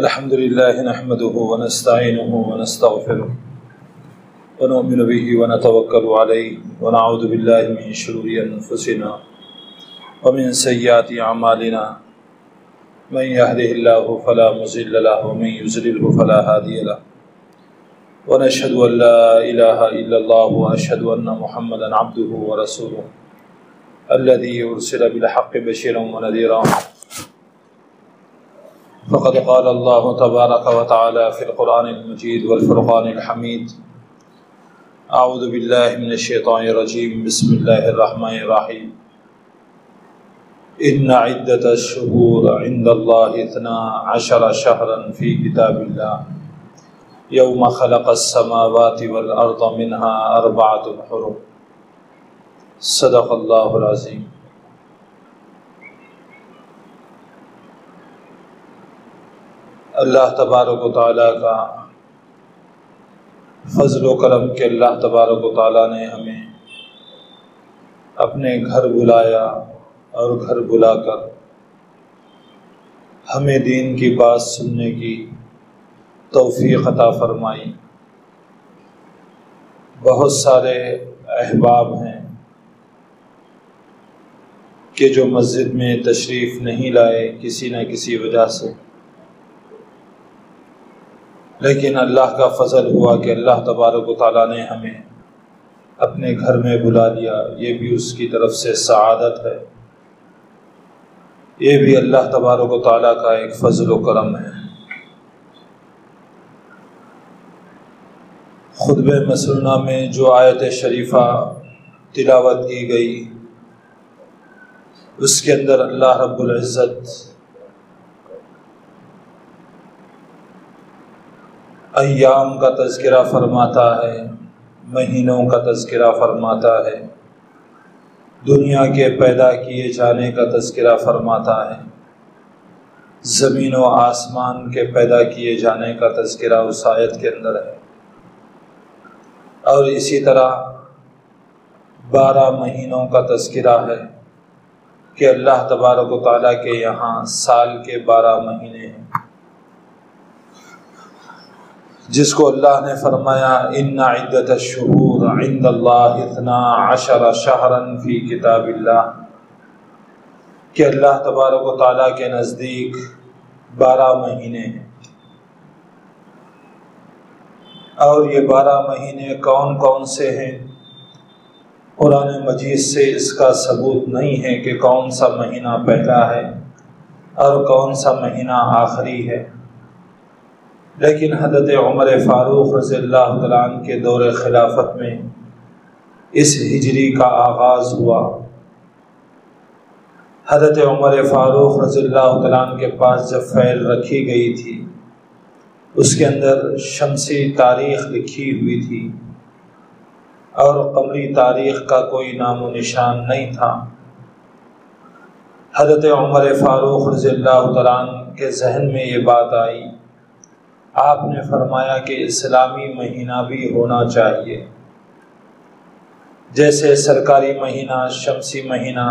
अल्हम्दुलिल्लाहि नहमदुहु व नस्तईनुहु व नस्तगफिरुहु व नؤمن बिहि व नतवक्कलु अलैहि व नऊज़ु बिल्लाहि मिन शुरूरि अनफुसिना व मिन सय्यिआति अमालिना मन यहदिहिल्लाहु फला मुज़िल्ल लहु व मन युज़्लिल्हु फला हादिय लहु व नशहदु अन ला इलाहा इल्लल्लाहु व अशहदु अन्न मुहम्मदन अब्दुहु व रसूलुहु अल्लज़ी उरसिला बिल हक़्क़ि बशीरन व नज़ीरा फ़क़द क़ाल अल्लाहु तबारक व तआला फ़िल क़ुरआनिल मजीद वल फ़ुरक़ानिल हमीद अऊज़ु बिल्लाहि मिनश शैतानिर रजीम बिस्मिल्लाहिर रहमानिर रहीम इन्ना इद्दतश शुहूर इंदल्लाहि इतना अशरा शहरन फ़ी किताबिल्लाह यौम ख़लक़स समावाति वल अर्ज़ मिन्हा अर्बअतुन हुरुम सदक़ल्लाहुल अज़ीम। अल्लाह तबारक व तआला का फजल व करम के अल्लाह तबारक व तआला ने हमें अपने घर बुलाया और घर बुलाकर हमें दीन की बात सुनने की तौफीक अता फरमाई। बहुत सारे अहबाब हैं कि जो मस्जिद में तशरीफ़ नहीं लाए किसी न किसी वजह से, लेकिन अल्लाह का फजल हुआ कि अल्लाह तबारक व तआला ने हमें अपने घर में बुला लिया। ये भी उसकी तरफ से सआदत है, ये भी अल्लाह तबारक व तआला का एक फजल व करम है। खुतबे मसनूना में जो आयत शरीफा तिलावत की गई, उसके अंदर अल्लाह रब्बुल इज़्ज़त अय्याम का तज़किरा फ़रमाता है, महीनों का तज़किरा फ़रमाता है, दुनिया के पैदा किए जाने का तज़किरा फ़रमाता है, ज़मीन व आसमान के पैदा किए जाने का तज़किरा उस आयत के अंदर है। और इसी तरह 12 महीनों का तज़किरा है कि अल्लाह तबारक व तआला के यहाँ साल के 12 महीने हैं, जिसको अल्लाह ने फरमाया इन्ना इद्दतश शुहूर इंदल्लाहि इतना अशरा शहरन फ़ी किताबिल्लाह कि अल्लाह तबारक व तआला के नज़दीक 12 महीने हैं। और ये 12 महीने कौन कौन से हैं? कुरान मजीद से इसका सबूत नहीं है कि कौन सा महीना पहला है और कौन सा महीना आखिरी है, लेकिन हज़रत उमर फ़ारूक़ रज़ियल्लाहु तआला अन्हु के दौर खिलाफत में इस हिजरी का आगाज़ हुआ। हज़रत उमर फ़ारूक़ रज़ियल्लाहु तआला अन्हु के पास जब फ़ैल रखी गई थी, उसके अंदर शमसी तारीख़ लिखी हुई थी और क़मरी तारीख़ का कोई नामो निशान नहीं था। हज़रत उमर फ़ारूक़ रज़ियल्लाहु तआला अन्हु के जहन में ये बात आई, आपने फरमाया कि इस्लामी महीना भी होना चाहिए। जैसे सरकारी महीना शमसी महीना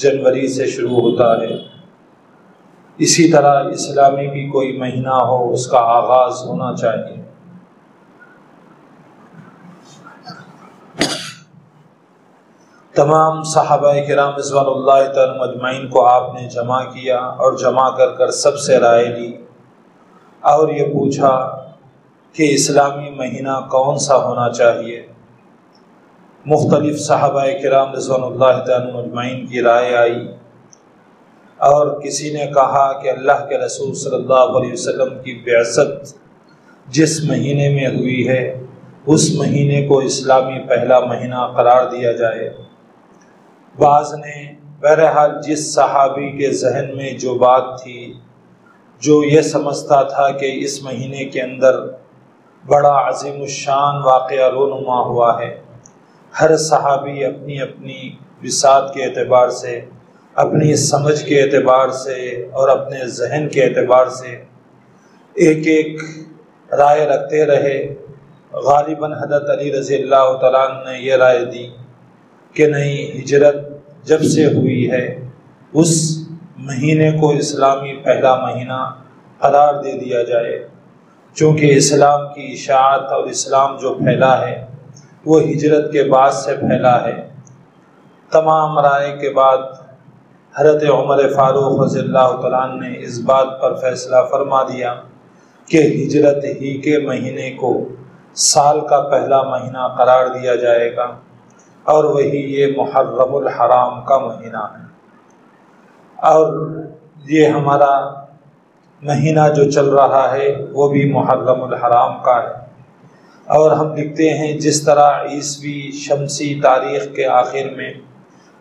जनवरी से शुरू होता है, इसी तरह इस्लामी भी कोई महीना हो, उसका आगाज़ होना चाहिए। तमाम सहाबाए किराम रिज़वानुल्लाह तआला अजमईन को आपने जमा किया और जमा कर कर सबसे राय ली और ये पूछा कि इस्लामी महीना कौन सा होना चाहिए। मुख्तलिफ़ सहाबाए किराम रज़वानुल्लाह तआला अलैहिम की राय आई और किसी ने कहा कि अल्लाह के रसूल सल्लल्लाहु अलैहि वसल्लम की बिअसत जिस महीने में हुई है, उस महीने को इस्लामी पहला महीना करार दिया जाए। बाज़ ने, बहरहाल जिस सहाबी के जहन में जो बात थी, जो ये समझता था कि इस महीने के अंदर बड़ा अज़ीमुश्शान वाक़या रोनुमा हुआ है, हर सहाबी अपनी अपनी विसात के एतबार से, अपनी समझ के एतबार से और अपने जहन के एतबार से एक एक राय रखते रहे। ग़ालिबन हज़रत अली रज़ियल्लाहु तआला अन्हु ने यह राय दी कि नहीं, हिजरत जब से हुई है उस महीने को इस्लामी पहला महीना करार दे दिया जाए। चूँकि इस्लाम की इशाअत और इस्लाम जो फैला है वो हिजरत के बाद से फैला है। तमाम राय के बाद हज़रत उमर फ़ारूक़ रज़ियल्लाहु तआला अन्हु ने इस बात पर फैसला फरमा दिया कि हिजरत ही के महीने को साल का पहला महीना करार दिया जाएगा और वही ये मुहर्रमुल हराम का महीना है। और ये हमारा महीना जो चल रहा है वो भी मुहर्रमुल हराम का है। और हम लिखते हैं जिस तरह ईसवी शमसी तारीख़ के आखिर में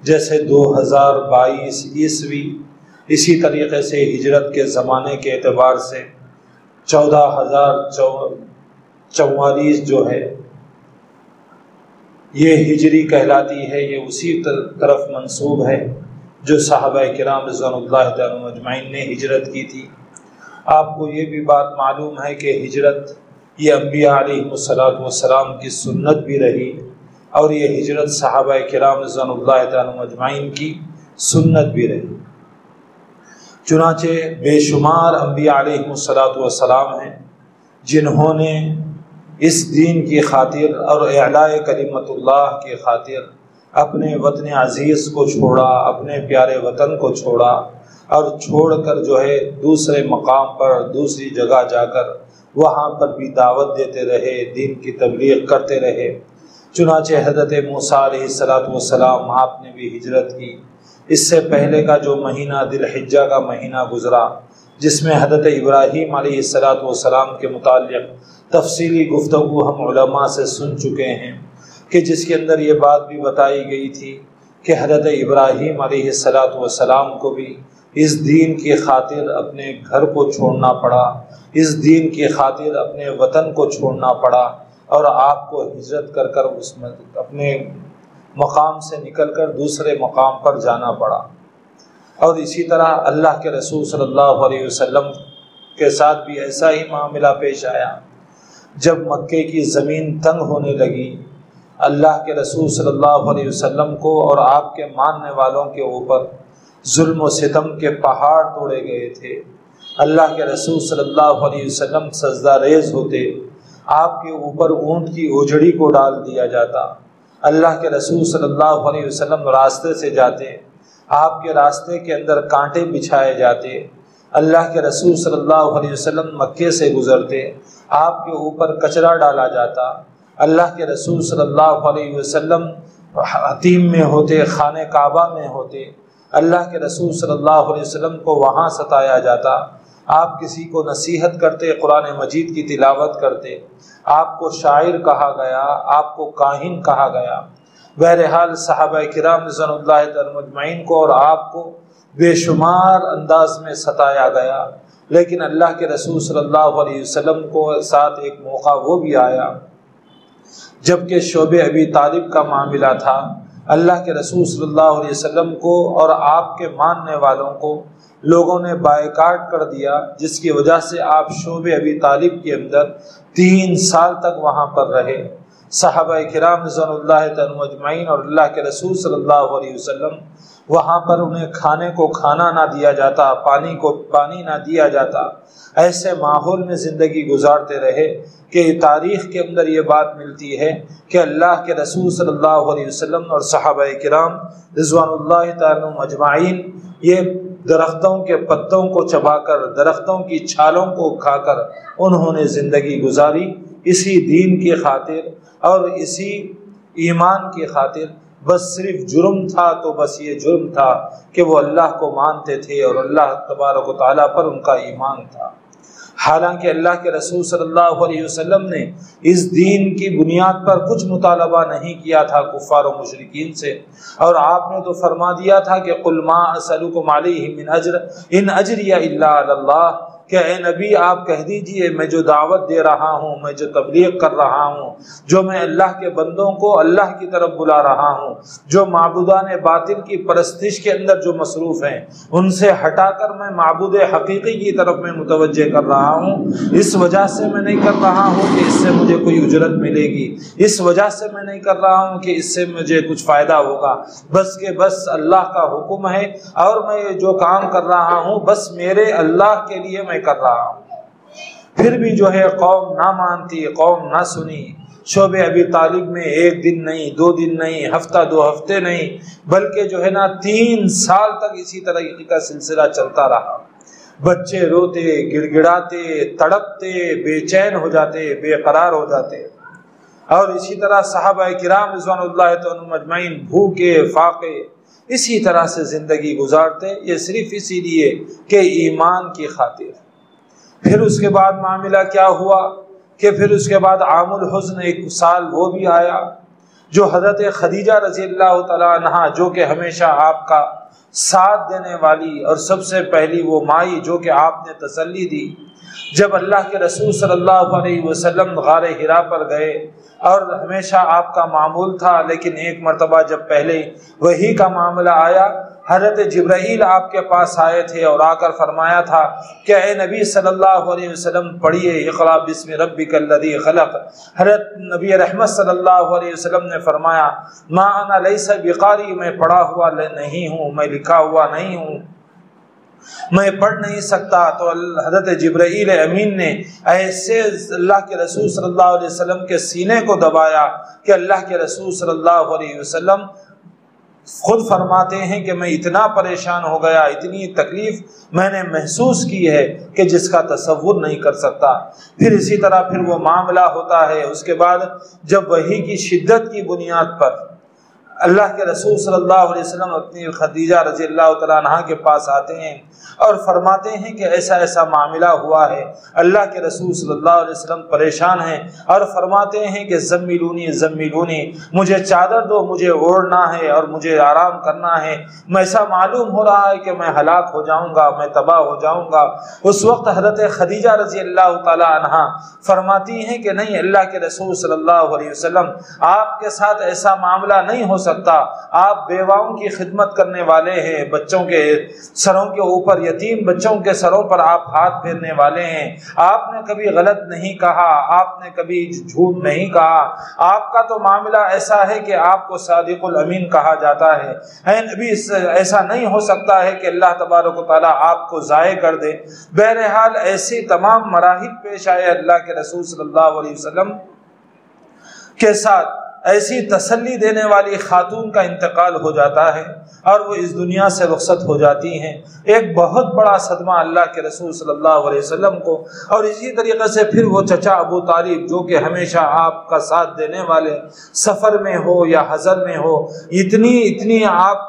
जैसे 2022 ईस्वी, इसी तरीक़े से हिजरत के ज़माने के एतबार से 14,044 जो है ये हिजरी कहलाती है। ये उसी तरफ मंसूब है जो सहाबाए किराम रज़ियल्लाहु तआला अन्हुम अजमईन ने हिजरत की थी। आपको ये भी बात मालूम है कि हिजरत ये अंबिया अलैहिमुस्सलातु वस्सलाम की सुन्नत भी रही और ये हिजरत सहाबाए किराम रज़ियल्लाहु तआला अन्हुम अजमईन की सुन्नत भी रही। चुनाचे बेशुमार अंबिया अलैहिमुस्सलातु वस्सलाम हैं जिन्होंने इस दीन की खातिर और इअलाए कलिमतुल्लाह की खातिर अपने वतन अज़ीज़ को छोड़ा, अपने प्यारे वतन को छोड़ा और छोड़कर जो है दूसरे मकाम पर दूसरी जगह जाकर वहाँ पर भी दावत देते रहे, दीन की तबलीग करते रहे। चुनाचे हज़रत मूसा अलैहिस्सलातु वस्सलाम आपने भी हिजरत की। इससे पहले का जो महीना दिलहिज्जा का महीना गुज़रा जिसमें हज़रत इब्राहीम अलैहिस्सलातु वस्सलाम के मुताल्लिक़ तफसीली गुफ्तगू हम उलमा से सुन चुके हैं कि जिसके अंदर ये बात भी बताई गई थी कि हज़रत इब्राहीम अलैहिस्सलातु वस्सलाम को भी इस दीन की खातिर अपने घर को छोड़ना पड़ा, इस दीन की खातिर अपने वतन को छोड़ना पड़ा और आपको हिजरत कर कर उसमें अपने मकाम से निकल कर दूसरे मकाम पर जाना पड़ा। और इसी तरह अल्लाह के रसूल सल्लल्लाहु अलैहि वसल्लम के साथ भी ऐसा ही मामला पेश आया। जब मक्के की ज़मीन तंग होने लगी अल्लाह के रसूल सल्लल्लाहु अलैहि वसल्लम को और आपके मानने वालों के ऊपर जुल्म व सितम के पहाड़ तोड़े गए थे। अल्लाह के रसूल सल्लल्लाहु अलैहि वसल्लम सजदा रेज़ होते, आपके ऊपर ऊँट की ओझड़ी को डाल दिया जाता। अल्लाह के रसूल सल्लल्लाहु अलैहि वसल्लम रास्ते से जाते, आपके रास्ते के अंदर कांटे बिछाए जाते। अल्लाह के रसूल सल्लल्लाहु अलैहि वसल्लम मक्के से गुज़रते, आपके ऊपर कचरा डाला जाता। अल्लाह के रसूल सल्लल्लाहु अलैहि वसल्लम हतीम में होते, खाने काबा में होते। अल्लाह के रसूल सल्लल्लाहु अलैहि वसल्लम को वहाँ सताया जाता। आप किसी को नसीहत करते, कुरान मजीद की तिलावत करते, आपको शायर कहा गया, आपको काहिन कहा गया। बहरहाल सहाबा किराम रज़ियल्लाहु तआला अन्हुम को और आपको बेशुमार अंदाज में सताया गया। लेकिन अल्लाह के रसूल सल्लल्लाहु अलैहि वसल्लम को साथ एक मौका वो भी आया जबकि शोबे अबी तालिब का मामला था। अल्लाह के रसूल सल्लल्लाहु अलैहि वसल्लम को और आपके मानने वालों को लोगों ने बायकाट कर दिया जिसकी वजह से आप शोबे अबी तालिब के अंदर 3 साल तक वहाँ पर रहे। सहाबा किराम रज़ियल्लाहु तआला अजमईन और अल्लाह के रसूल सल्लल्लाहु अलैहि वसल्लम वहाँ पर उन्हें खाने को खाना ना दिया जाता, पानी को पानी ना दिया जाता। ऐसे माहौल में ज़िंदगी गुजारते रहे कि तारीख़ के अंदर ये बात मिलती है कि अल्लाह के रसूल सल्लल्लाहु अलैहि वसल्लम और सहाबाए किराम रिज़वानुल्लाहि तआला अजमईन ये दरख्तों के पत्तों को चबाकर, दरख्तों की छालों को खाकर उन्होंने ज़िंदगी गुजारी इसी दीन की खातिर और इसी ईमान की खातिर। बस सिर्फ जुर्म था तो बस ये जुर्म था कि वो अल्लाह को मानते थे और अल्लाह तबारक व तआला पर उनका ईमान था। हालांकि अल्लाह के रसूल सल्लल्लाहु अलैहि वसल्लम ने इस दीन की बुनियाद पर कुछ मुतालबा नहीं किया था कुफ़ार और मुशरिकीन से। और आपने तो फरमा दिया था कि कुल मा असअलुकुम अलैहि मिन अज्र इन अज्रिया इल्ला अल्लाह, कि ए नबी आप कह दीजिए मैं जो दावत दे रहा हूँ, मैं जो तबलीग कर रहा हूँ, जो मैं अल्लाह के बंदों को अल्लाह की तरफ बुला रहा हूँ, जो माबूदान बातिल की परस्तिश के अंदर जो मसरूफ़ हैं उनसे हटाकर मैं माबूद हकीकी की तरफ मैं मुतवज्जे कर रहा रहा हूँ, इस वजह से मैं नहीं कर रहा हूँ कि इससे मुझे कोई उजरत मिलेगी, इस वजह से मैं नहीं कर रहा हूँ कि इससे मुझे कुछ फ़ायदा होगा, बस के बस अल्लाह का हुक्म है और मैं जो काम कर रहा हूँ बस मेरे अल्लाह के लिए मैं कर रहा हूँ। फिर भी जो है कौम ना मानती, कौम ना सुनी। शोबे अभी तालिब में एक दिन नहीं, दो दिन नहीं, हफ्ता दो हफ्ते नहीं, बल्कि जो है ना 3 साल तक इसी तरह का सिलसिला चलता रहा। बच्चे रोते, गिड़गिड़ाते, तड़पते, बेचैन हो जाते, बेकरार हो जाते। और इसी तरह सहाबाए किराम रिज़वानुल्लाह तआला अजमईन भूखे फाके इसी तरह से ज़िंदगी गुजारते, ये सिर्फ इसीलिए कि ईमान की खातिर। फिर उसके बाद मामला क्या हुआ कि फिर उसके बाद आमुल हुस्न एक साल वो भी आया जो हज़रत खदीजा रज़ियल्लाहु तआला अन्हा, जो कि हमेशा आपका साथ देने वाली और सबसे पहली वो माई जो कि आपने तसल्ली दी, जब अल्लाह के रसूल सल्लल्लाहु अलैहि वसल्लम गारे हिरा पर गए और हमेशा आपका मामूल था, लेकिन एक मरतबा जब पहले वही का मामला आया, हज़रत जिब्राइल आपके पास आए थे और आकर फरमाया था कि ए नबी सल्लल्लाहु अलैहि वसल्लम पढ़िए इक़रा बिस्मि रब्बिकल्लज़ी ख़लक़। हज़रत नबी रहमत सल्लल्लाहु अलैहि वसल्लम ने फरमाया मा अना लैसा बिकारी, मैं पढ़ा हुआ नहीं हूँ, मैं लिखा हुआ नहीं हूँ, मैं पढ़ नहीं सकता। तो हज़रत जिब्राइल अमीन ने ऐसे अल्लाह के रसूल सल्लल्लाहु अलैहि वसल्लम के सीने को दबाया कि अल्लाह के रसूल सल्लल्लाहु अलैहि वसल्लम खुद फरमाते हैं कि मैं इतना परेशान हो गया, इतनी तकलीफ़ मैंने महसूस की है कि जिसका तसव्वुर नहीं कर सकता। फिर इसी तरह फिर वो मामला होता है, उसके बाद जब वही की शिद्दत की बुनियाद पर अल्लाह के रसूल सल्लल्लाहु अलैहि वसल्लम अपनी खदीजा रज़ियल्लाहु तआला अन्हा के पास आते हैं और फरमाते हैं कि ऐसा ऐसा मामला हुआ है। अल्लाह के रसूल सल्लल्लाहु अलैहि वसल्लम परेशान हैं और फरमाते हैं कि ज़म्मिलूनी ज़म्मिलूनी, मुझे चादर दो, मुझे ओढ़ना है और मुझे आराम करना है, मैं ऐसा मालूम हो रहा है कि मैं हलाक हो जाऊँगा, मैं तबाह हो जाऊँगा। उस वक्त हज़रत खदीजा रज़ियल्लाहु तआला अन्हा फरमाती हैं कि नहीं, अल्लाह के रसूल सल्लल्लाहु अलैहि वसल्लम, आपके साथ ऐसा मामला नहीं हो सकता, आप बेवाओं की खिदमत करने वाले हैं, बच्चों के सरों के ऊपर, यतीम बच्चों के सरों पर आप हाथ फेरने वाले हैं, आपने कभी गलत नहीं कहा, आपने कभी झूठ नहीं कहा, आपका तो मामला ऐसा है कि आपको सादिकुल अमीन कहा जाता है। नबी, ऐसा नहीं हो सकता है कि अल्लाह तबारक व तआला आपको ज़ाये कर दे। बहरहाल ऐसे तमाम मराहिल पेश आए अल्लाह के रसूल सल्लल्लाहु अलैहि वसल्लम के साथ। ऐसी तसल्ली देने वाली खातून का इंतकाल हो जाता है और वो इस दुनिया से रुखसत हो जाती हैं। एक बहुत बड़ा सदमा अल्लाह के रसूल सल्लल्लाहु अलैहि वसल्लम को। और इसी तरीक़े से फिर वो चचा अबू तालिब, जो कि हमेशा आपका साथ देने वाले, सफ़र में हो या हज़र में हो, इतनी आप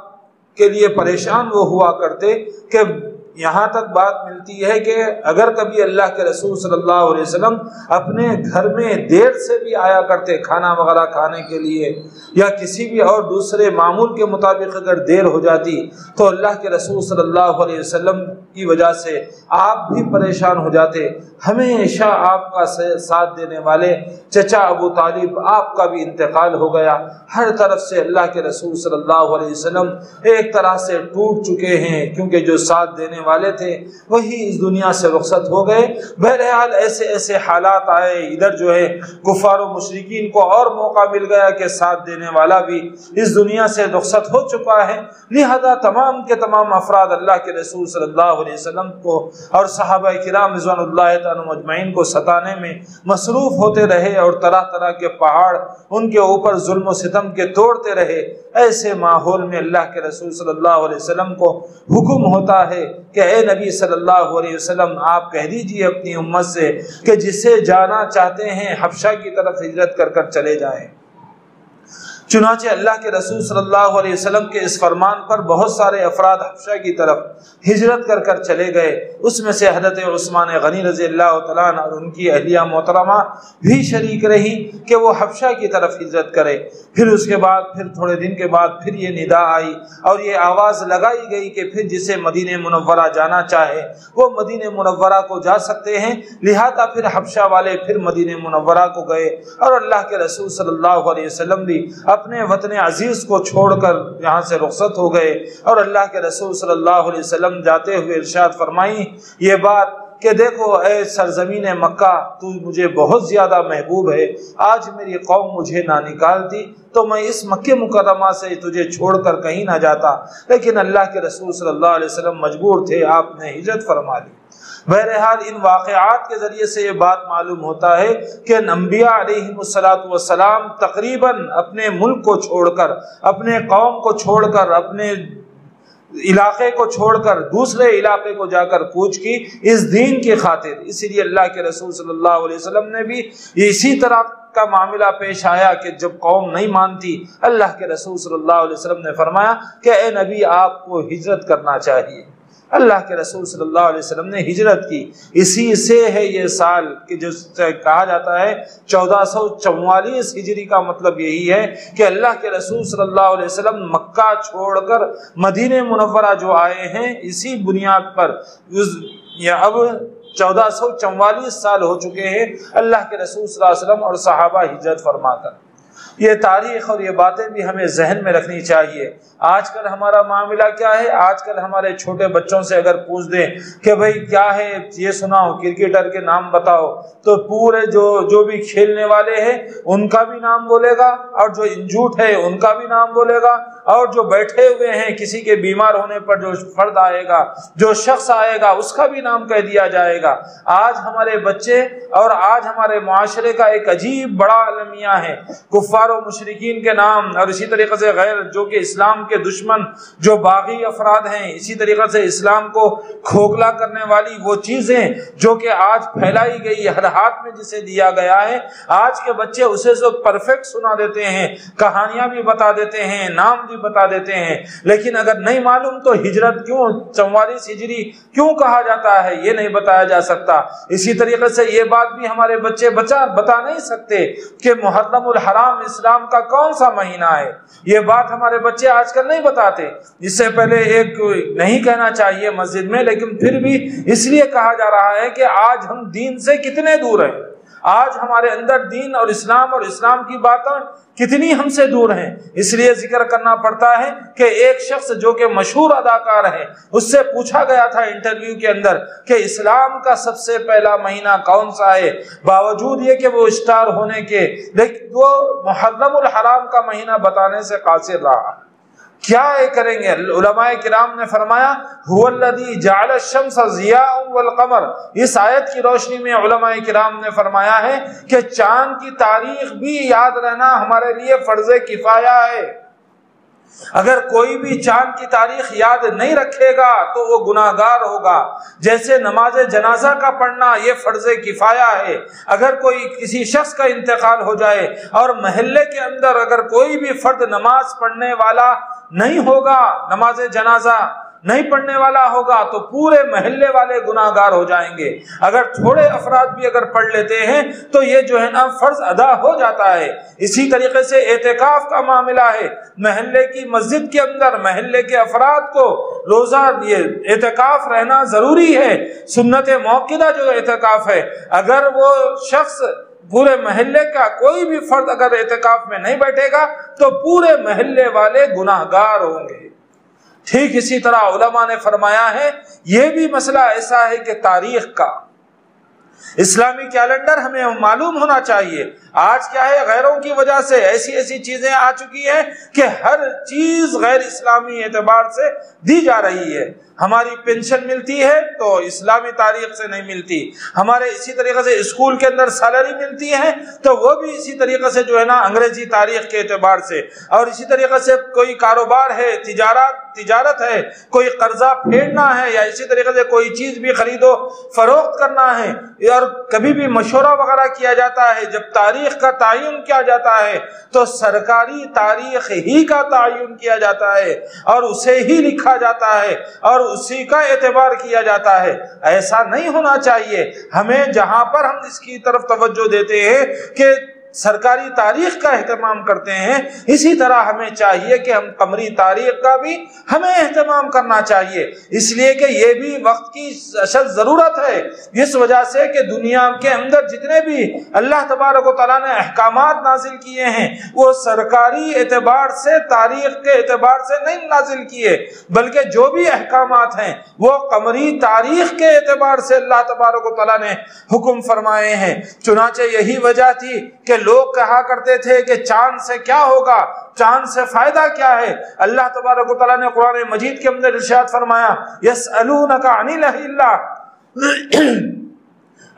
के लिए परेशान वो हुआ करते कि यहाँ तक बात मिलती है कि अगर कभी अल्लाह के रसूल सल्लल्लाहु अलैहि वसल्लम अपने घर में देर से भी आया करते खाना वगैरह खाने के लिए, या किसी भी और दूसरे मामूल के मुताबिक अगर देर हो जाती तो अल्लाह के रसूल सल्लल्लाहु अलैहि वसल्लम की वजह से आप भी परेशान हो जाते। हमेशा आपका साथ देने वाले चचा अबू तालिब, आपका भी इंतकाल हो गया। हर तरफ से अल्लाह के रसूल सल्लल्लाहु अलैहि वसल्लम एक तरह से टूट चुके हैं, क्योंकि जो साथ देने वाले थे वही इस दुनिया से रुखसत हो गए। बहरहाल ऐसे ऐसे हालात आए, इधर जो है कुफार और मुशरिकीन को और मौका मिल गया कि साथ देने वाला भी इस दुनिया से रुखसत हो चुका है। लिहाजा तमाम के तमाम अफराद अल्लाह के रसूल सल्लल्लाहु अलैहि वसल्लम को और सहाबा किराम रिज़वानुल्लाह तआला अजमईन को सताने में मसरूफ़ होते रहे और तरह तरह के पहाड़ उनके ऊपर जुल्म और सितम के तोड़ते रहे। ऐसे माहौल में अल्लाह के रसूल सल्लल्लाहु अलैहि वसल्लम को हुक्म होता है कि ए नबी सल्लल्लाहु अलैहि वसल्लम, आप कह दीजिए अपनी उम्मत से कि जिसे जाना चाहते हैं हबशा की तरफ हिजरत कर कर चले जाएं। चुनांचे अल्लाह के रसूल सल्लल्लाहु अलैहि वसल्लम के इस फरमान पर बहुत सारे अफराद हबशा की तरफ हिजरत कर कर चले गए। उसमें से हज़रत उस्मान गनी रज़ियल्लाहु तआला अन्हु और उनकी अहलिया मोहतरमा भी शरीक रही कि वो हबशा की तरफ हिजरत करे। फिर उसके बाद फिर थोड़े दिन के बाद फिर ये निदा आई और ये आवाज़ लगाई गई कि फिर जिसे मदीने मुनव्वरा जाना चाहे वो मदीने मुनव्वरा को जा सकते हैं। लिहाजा फिर हबशा वाले फिर मदीने मुनव्वरा को गए और अल्लाह के रसूल सल्लल्लाहु अलैहि वसल्लम भी अपने वतन अजीज़ को छोड़कर यहाँ से रुखसत हो गए। और अल्लाह के रसूल सल्लल्लाहु अलैहि वसल्लम जाते हुए इरशाद फरमाई ये बात कि देखो ऐ सरजमीन मक्का, तू मुझे बहुत ज़्यादा महबूब है, आज मेरी कौम मुझे ना निकालती तो मैं इस मक्के मुकरमा से तुझे छोड़कर कहीं ना जाता। लेकिन अल्लाह के रसूल सल्लल्लाहु अलैहि वसल्लम मजबूर थे, आपने हिजरत फरमा दी। बहरहाल इन वाक़यात के ज़रिए से ये बात मालूम होता है कि अंबिया अलैहिमुस्सलाम तकरीबन अपने मुल्क को छोड़कर, अपने कौम को छोड़कर, अपने इलाके को छोड़कर दूसरे इलाके को जाकर कूच की इस दीन की खातिर। इसीलिए अल्लाह के रसूल सल्लल्लाहु अलैहि वसल्लम ने भी इसी तरह का मामला पेश आया कि जब कौम नहीं मानती, अल्लाह के रसूल सल्लल्लाहु अलैहि वसल्लम ने फरमाया कि ए नबी, आपको हिजरत करना चाहिए। अल्लाह के रसूल सल्लल्लाहु अलैहि वसल्लम ने हिजरत की। इसी से है ये साल कि जो कहा जाता है 1444 हिजरी का मतलब यही है कि अल्लाह के रसूल सल्लल्लाहु अलैहि वसल्लम मक्का छोड़कर मदीने मुनव्वरा जो आए हैं, इसी बुनियाद पर अब 1444 साल हो चुके हैं अल्लाह के रसूल सल्लल्लाहु अलैहि वसल्लम और सहाबा हिजरत फरमाकर। ये तारीख और ये बातें भी हमें जहन में रखनी चाहिए। आजकल हमारा मामला क्या है, आजकल हमारे छोटे बच्चों से अगर पूछ दें कि भाई क्या है ये सुनाओ, क्रिकेटर के नाम बताओ, तो पूरे जो भी खेलने वाले हैं उनका भी नाम बोलेगा, और जो इंजूट है उनका भी नाम बोलेगा, और जो बैठे हुए हैं किसी के बीमार होने पर जो फर्द आएगा, जो शख्स आएगा, उसका भी नाम कह दिया जाएगा। आज हमारे बच्चे और आज हमारे माशरे का एक अजीब बड़ा अलमिया है, कुफार और मुशरिकीन के नाम, और इसी तरीके से गैर जो कि इस्लाम के दुश्मन जो बागी अफराद हैं, इसी तरीके से इस्लाम को खोखला करने वाली वो चीज़ें जो कि आज फैलाई गई, हर हाथ में जिसे दिया गया है, आज के बच्चे उसे जो परफेक्ट सुना देते हैं, कहानियां भी बता देते हैं, नाम भी बता देते हैं। लेकिन अगर नहीं मालूम तो हिजरत क्यों 44 हिजरी क्यों कहा जाता है ये नहीं बताया जा सकता। इसी तरीके से ये बात भी हमारे बच्चे बता नहीं सकते कि मुहर्रम उल हराम इस्लाम का कौन सा महीना है, ये बात हमारे बच्चे आजकल नहीं बताते। इससे पहले एक नहीं कहना चाहिए मस्जिद में, लेकिन फिर भी इसलिए कहा जा रहा है कि आज हम दीन से कितने दूर हैं, आज हमारे अंदर दीन और इस्लाम की बातें कितनी हमसे दूर हैं। इसलिए जिक्र करना पड़ता है कि एक शख्स जो कि मशहूर अदाकार है, उससे पूछा गया था इंटरव्यू के अंदर कि इस्लाम का सबसे पहला महीना कौन सा है, बावजूद ये कि वो स्टार होने के, लेकिन वो मुहर्रम उल हराम का महीना बताने से कासिर रहा। क्या ये करेंगे? उलमाए किराम ने फरमाया हुवल्लज़ी जअल अश-शम्स ज़ियाअन वल क़मर, इस आयत की रोशनी में उलमाए किराम ने फरमाया है कि चांद की तारीख भी याद रहना हमारे लिए फर्ज़ किफ़ाया है। अगर कोई भी चांद की तारीख याद नहीं रखेगा तो वो गुनाहगार होगा। जैसे नमाज जनाजा का पढ़ना ये फर्ज किफाया है। अगर कोई किसी शख्स का इंतकाल हो जाए और महल्ले के अंदर अगर कोई भी फर्द नमाज पढ़ने वाला नहीं होगा, नमाज जनाजा नहीं पढ़ने वाला होगा, तो पूरे महल्ले वाले गुनाहगार हो जाएंगे। अगर थोड़े अफराद भी अगर पढ़ लेते हैं तो ये जो है ना फर्ज अदा हो जाता है। इसी तरीके से एतिकाफ का मामला है, महल्ले की मस्जिद के अंदर महल्ले के अफराद को रोज़ा ये एतिकाफ रहना ज़रूरी है। सुन्नत मौक़िदा जो एतिकाफ है, अगर वो शख्स पूरे महल्ले का कोई भी फर्द अगर एतिकाफ में नहीं बैठेगा तो पूरे महल्ले वाले गुनाहगार होंगे। ठीक इसी तरह उलमा ने फरमाया है ये भी मसला ऐसा है कि तारीख का इस्लामी कैलेंडर हमें मालूम होना चाहिए। आज क्या है, गैरों की वजह से ऐसी ऐसी चीज़ें आ चुकी हैं कि हर चीज़ गैर इस्लामी एतबार से दी जा रही है। हमारी पेंशन मिलती है तो इस्लामी तारीख से नहीं मिलती, हमारे इसी तरीके से स्कूल के अंदर सैलरी मिलती है तो वो भी इसी तरीके से जो है ना अंग्रेजी तारीख के एतबार से, और इसी तरीके से कोई कारोबार है, तिजारत है, कोई कर्जा फेरना है, या इसी तरीके से कोई चीज़ भी खरीदो फरोख्त करना है, और कभी भी मशवरा वगैरह किया जाता है। जब तारीख का तयन किया जाता है तो सरकारी तारीख ही का तयन किया जाता है और उसे ही लिखा जाता है और उसी का एतबार किया जाता है। ऐसा नहीं होना चाहिए। हमें जहां पर हम इसकी तरफ तवज्जो देते हैं कि सरकारी तारीख का अहतमाम करते हैं, इसी तरह हमें चाहिए कि हम कमरी तारीख का भी हमें अहतमाम करना चाहिए, इसलिए कि ये भी वक्त की असल ज़रूरत है। इस वजह से कि दुनिया के अंदर जितने भी अल्लाह तबारक व तआला ने अहकामात नाजिल किए हैं वो सरकारी एतबार से, तारीख के एतबार से नहीं नाजिल किए, बल्कि जो भी अहकामात हैं वो कमरी तारीख के एतबार से अल्लाह तबारक व तआला ने हुक्म फरमाए हैं। चुनांचे यही वजह थी कि लोग कहा करते थे कि चांद से क्या होगा, चांद से फायदा क्या है। अल्लाह तबारक व तआला ने कुरान मजीद के अंदर इरशाद फरमाया, यसअलूनका अनिल हिल्ला,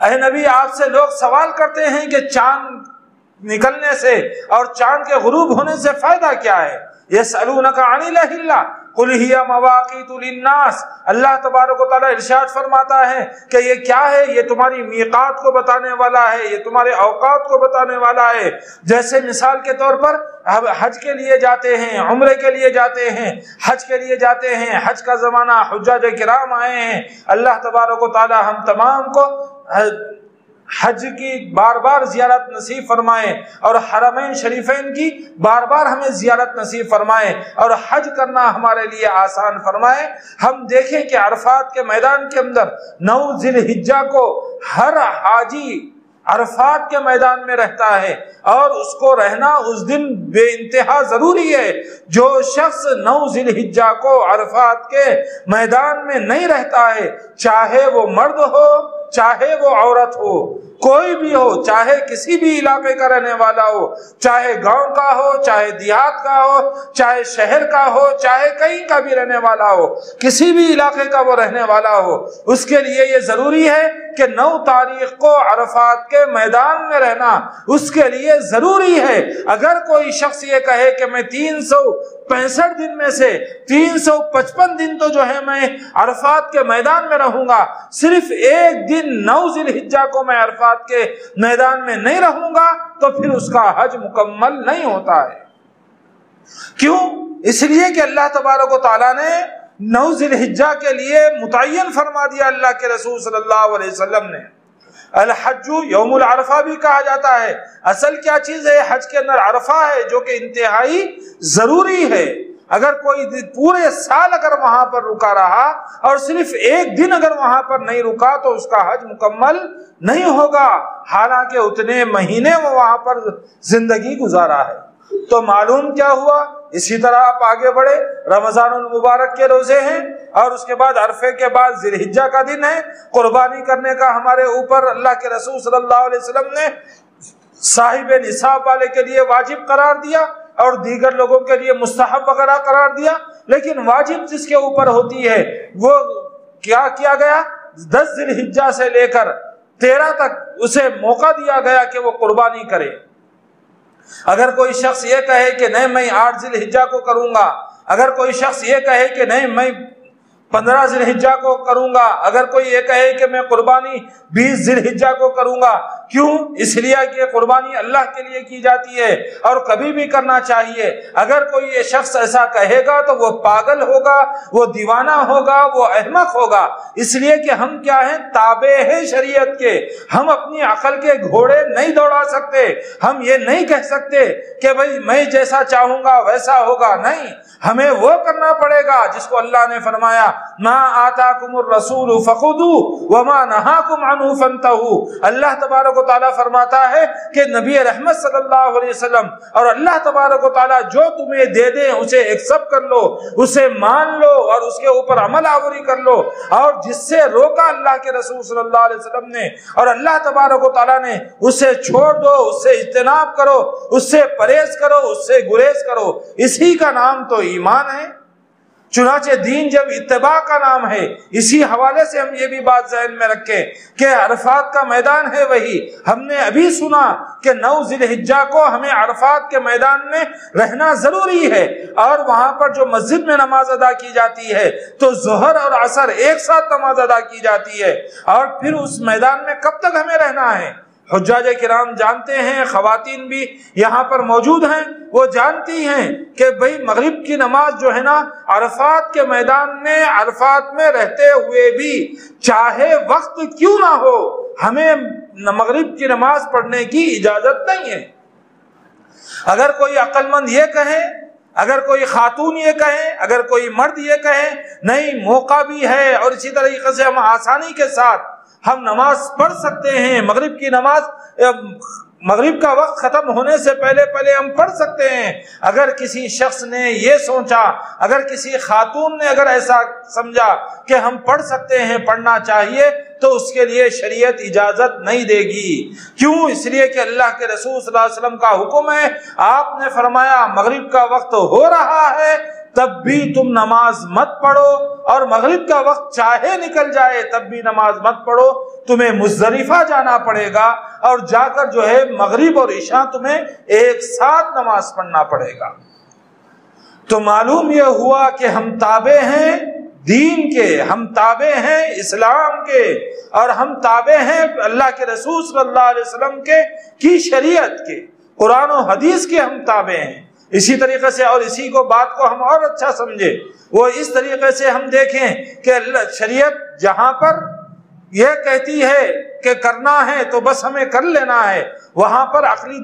अहे नबी आपसे लोग सवाल करते हैं कि चांद निकलने से और चांद के गुरूब होने से फायदा क्या है। यसअलूनका अनिल हिल्ला कुल हिया मवाक़ीतु लिन्नास, अल्लाह तबारक व तआला इरशाद फरमाता है कि ये क्या है, ये तुम्हारी मीक़ात को बताने वाला है, ये तुम्हारे औकात को बताने वाला है। जैसे मिसाल के तौर पर हज के लिए जाते हैं, उम्रे के लिए जाते हैं, हज के लिए जाते हैं, हज का ज़माना, हुज्जाज किराम आए हैं, अल्लाह तबारक व तआला हम तमाम को हज की बार बार जियारत नसीब फरमाए और हरमैन शरीफैन की बार बार हमें जियारत नसीब फरमाए और हज करना हमारे लिए आसान फरमाए। हम देखें कि अरफात के मैदान के अंदर 9 ज़िलहिज्जा को हर हाजी अरफात के मैदान में रहता है और उसको रहना उस दिन बेइंतहा ज़रूरी है। जो शख्स 9 ज़िलहिज्जा को अरफात के मैदान में नहीं रहता है, चाहे वो मर्द हो, चाहे वो औरत हो, कोई भी हो, चाहे किसी भी इलाके का रहने वाला हो, चाहे गांव का हो, चाहे देहात का हो, चाहे शहर का हो, चाहे कहीं का भी रहने वाला हो, किसी भी इलाके का वो रहने वाला हो, उसके लिए ये ज़रूरी है कि 9 तारीख को अरफात के मैदान में रहना उसके लिए ज़रूरी है। अगर कोई शख्स ये कहे कि मैं 365 दिन में से 355 दिन तो जो है मैं अरफात के मैदान में रहूँगा, सिर्फ एक दिन 9 ज़िलहिज्जा को मैं अरफात के मैदान में नहीं रहूंगा, तो फिर उसका हज मुकम्मल नहीं होता है। क्यों? इसलिए कि अल्लाह तबारक व तआला ने 9 ज़िलहिज्जा के लिए मुतय्यन फरमा दिया। अल्लाह के रसूल सल्लल्लाहु अलैहि वसल्लम ने अल हज्जु यौमुल अरफा भी कहा जाता है। असल क्या चीज है? हज के अंदर अरफा है जो कि इंतहाई जरूरी है। अगर कोई पूरे साल अगर वहां पर रुका रहा और सिर्फ एक दिन अगर वहां पर नहीं रुका तो उसका हज मुकम्मल नहीं होगा, हालांकि उतने महीने वो वहां पर जिंदगी गुजारा है। तो मालूम क्या हुआ? इसी तरह आप आगे बढ़े, रमजानुल मुबारक के रोजे हैं और उसके बाद अरफे के बाद ज़िलहिज्जा का दिन है। कुर्बानी करने का हमारे ऊपर अल्लाह के रसूल सल्लल्लाहु अलैहि वसल्लम ने साहिब निसाब वाले के लिए वाजिब करार दिया और दीगर लोगों के लिए मुस्तहब वगैरह करार दिया, लेकिन वाजिब जिसके ऊपर होती है वो क्या किया गया? 10 ज़िलहिज्जा से लेकर 13 तक उसे मौका दिया गया कि वो कुर्बानी करे। अगर कोई शख्स ये कहे कि नहीं मैं 8 ज़िलहिज्जा को करूंगा, अगर कोई शख्स ये कहे कि नहीं मैं 15 ज़िलहिज्जा को करूंगा, अगर कोई ये कहे कि मैं कुर्बानी 20 ज़िलहिज्जा को करूंगा, क्यों? इसलिए कि कुर्बानी अल्लाह के लिए की जाती है और कभी भी करना चाहिए। अगर कोई ये शख्स ऐसा कहेगा तो वो पागल होगा, वो दीवाना होगा, वो अहमक होगा। इसलिए कि हम क्या हैं? ताबे हैं शरीयत के। हम अपनी अकल के घोड़े नहीं दौड़ा सकते। हम ये नहीं कह सकते कि भाई मैं जैसा चाहूँगा वैसा होगा, नहीं, हमें वो करना पड़ेगा जिसको अल्लाह ने फरमाया मा आताकुमुर रसूल फखुदू वमा नहाकुम अन्हु फंतहू। अल्लाह तबारक व तआला फरमाता है कि नबी रहमत सल्लल्लाहु अलैहि वसल्लम और अल्लाह तबारक व तआला जो तुम्हें दे दे उसे एक्सेप्ट कर लो, उसे मान लो और उसके ऊपर अमल आवरी कर लो। और जिससे रोका अल्लाह के रसूल सल्लल्लाहु अलैहि वसल्लम ने और अल्लाह तबारक व तआला ने, उसे छोड़ दो, उससे इज्तनाब करो, उससे परहेज करो, उससे गुरेज करो। इसी का नाम तो ईमान है। चुनाचे दीन जब इत्तबा का नाम है, इसी हवाले से हम ये भी बात जहन में रखें कि अरफात का मैदान है वही। हमने अभी सुना कि 9 ज़िलहिज्जा को हमें अरफात के मैदान में रहना ज़रूरी है और वहाँ पर जो मस्जिद में नमाज अदा की जाती है तो ज़ोहर और असर एक साथ नमाज अदा की जाती है। और फिर उस मैदान में कब तक हमें रहना है? हुज्जाज किराम जानते हैं, ख़वातीन भी यहाँ पर मौजूद हैं, वो जानती हैं कि भाई मगरिब की नमाज जो है ना अरफात के मैदान में, अरफात में रहते हुए भी चाहे वक्त क्यों ना हो, हमें मगरिब की नमाज पढ़ने की इजाज़त नहीं है। अगर कोई अक्लमंद ये कहे, अगर कोई खातून ये कहे, अगर कोई मर्द ये कहे नहीं मौका भी है और इसी तरीके से हम आसानी के साथ हम नमाज पढ़ सकते हैं, मगरिब की नमाज मगरिब का वक्त ख़त्म होने से पहले पहले हम पढ़ सकते हैं। अगर किसी शख्स ने ये सोचा, अगर किसी खातून ने अगर ऐसा समझा कि हम पढ़ सकते हैं, पढ़ना चाहिए, तो उसके लिए शरीयत इजाज़त नहीं देगी। क्यों? इसलिए कि अल्लाह के रसूल सल्लल्लाहु अलैहि वसल्लम का हुक्म है, आपने फरमाया मगरिब का वक्त हो रहा है तब भी तुम नमाज मत पढ़ो, और मगरिब का वक्त चाहे निकल जाए तब भी नमाज मत पढ़ो, तुम्हें मुजरिफा जाना पड़ेगा और जाकर जो है मगरिब और ईशा तुम्हें एक साथ नमाज पढ़ना पड़ेगा। तो मालूम यह हुआ कि हम ताबे हैं दीन के, हम ताबे हैं इस्लाम के, और हम ताबे हैं अल्लाह के रसूल सल्लल्लाहु अलैहि वसल्लम के की शरीयत के, कुरान और हदीस के हम ताबे हैं। इसी तरीके से और इसी को बात को हम और अच्छा समझे, वो इस तरीके से हम देखें कि शरीयत जहाँ पर यह कहती है कि करना है तो बस हमें कर लेना है, वहाँ पर अकली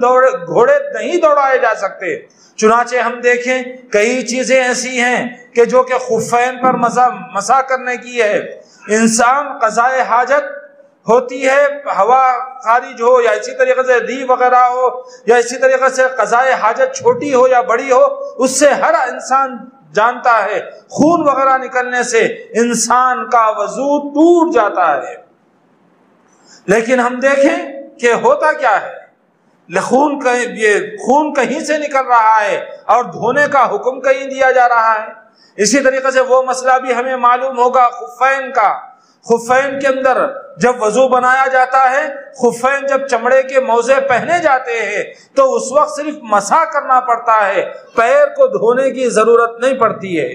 घोड़े नहीं दौड़ाए जा सकते। चुनाचे हम देखें कई चीज़ें ऐसी हैं कि जो कि खुफ़ैन पर मसा करने की है। इंसान क़ज़ाए हाजत होती है, हवा खारिज हो या इसी तरीके से दी वगैरह हो या इसी तरीके से क़ज़ाए हाजत छोटी हो या बड़ी हो, उससे हर इंसान जानता है खून वगैरह निकलने से इंसान का वजू टूट जाता है। लेकिन हम देखें कि होता क्या है, खून कहीं से निकल रहा है और धोने का हुक्म कहीं दिया जा रहा है। इसी तरीके से वो मसला भी हमें मालूम होगा खुफ़ैन का। खुफ़ैन के अंदर जब वजू बनाया जाता है, खुफ़ैन जब चमड़े के मौजे पहने जाते हैं तो उस वक्त सिर्फ मसा करना पड़ता है, पैर को धोने की ज़रूरत नहीं पड़ती है।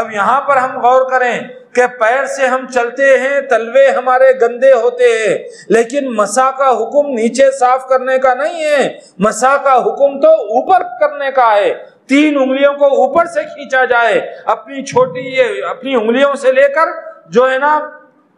अब यहाँ पर हम गौर करें कि पैर से हम चलते हैं, तलवे हमारे गंदे होते हैं, लेकिन मसा का हुक्म नीचे साफ करने का नहीं है, मसा का हुक्म तो ऊपर करने का है। 3 उंगलियों को ऊपर से खींचा जाए, अपनी उंगलियों से लेकर जो है ना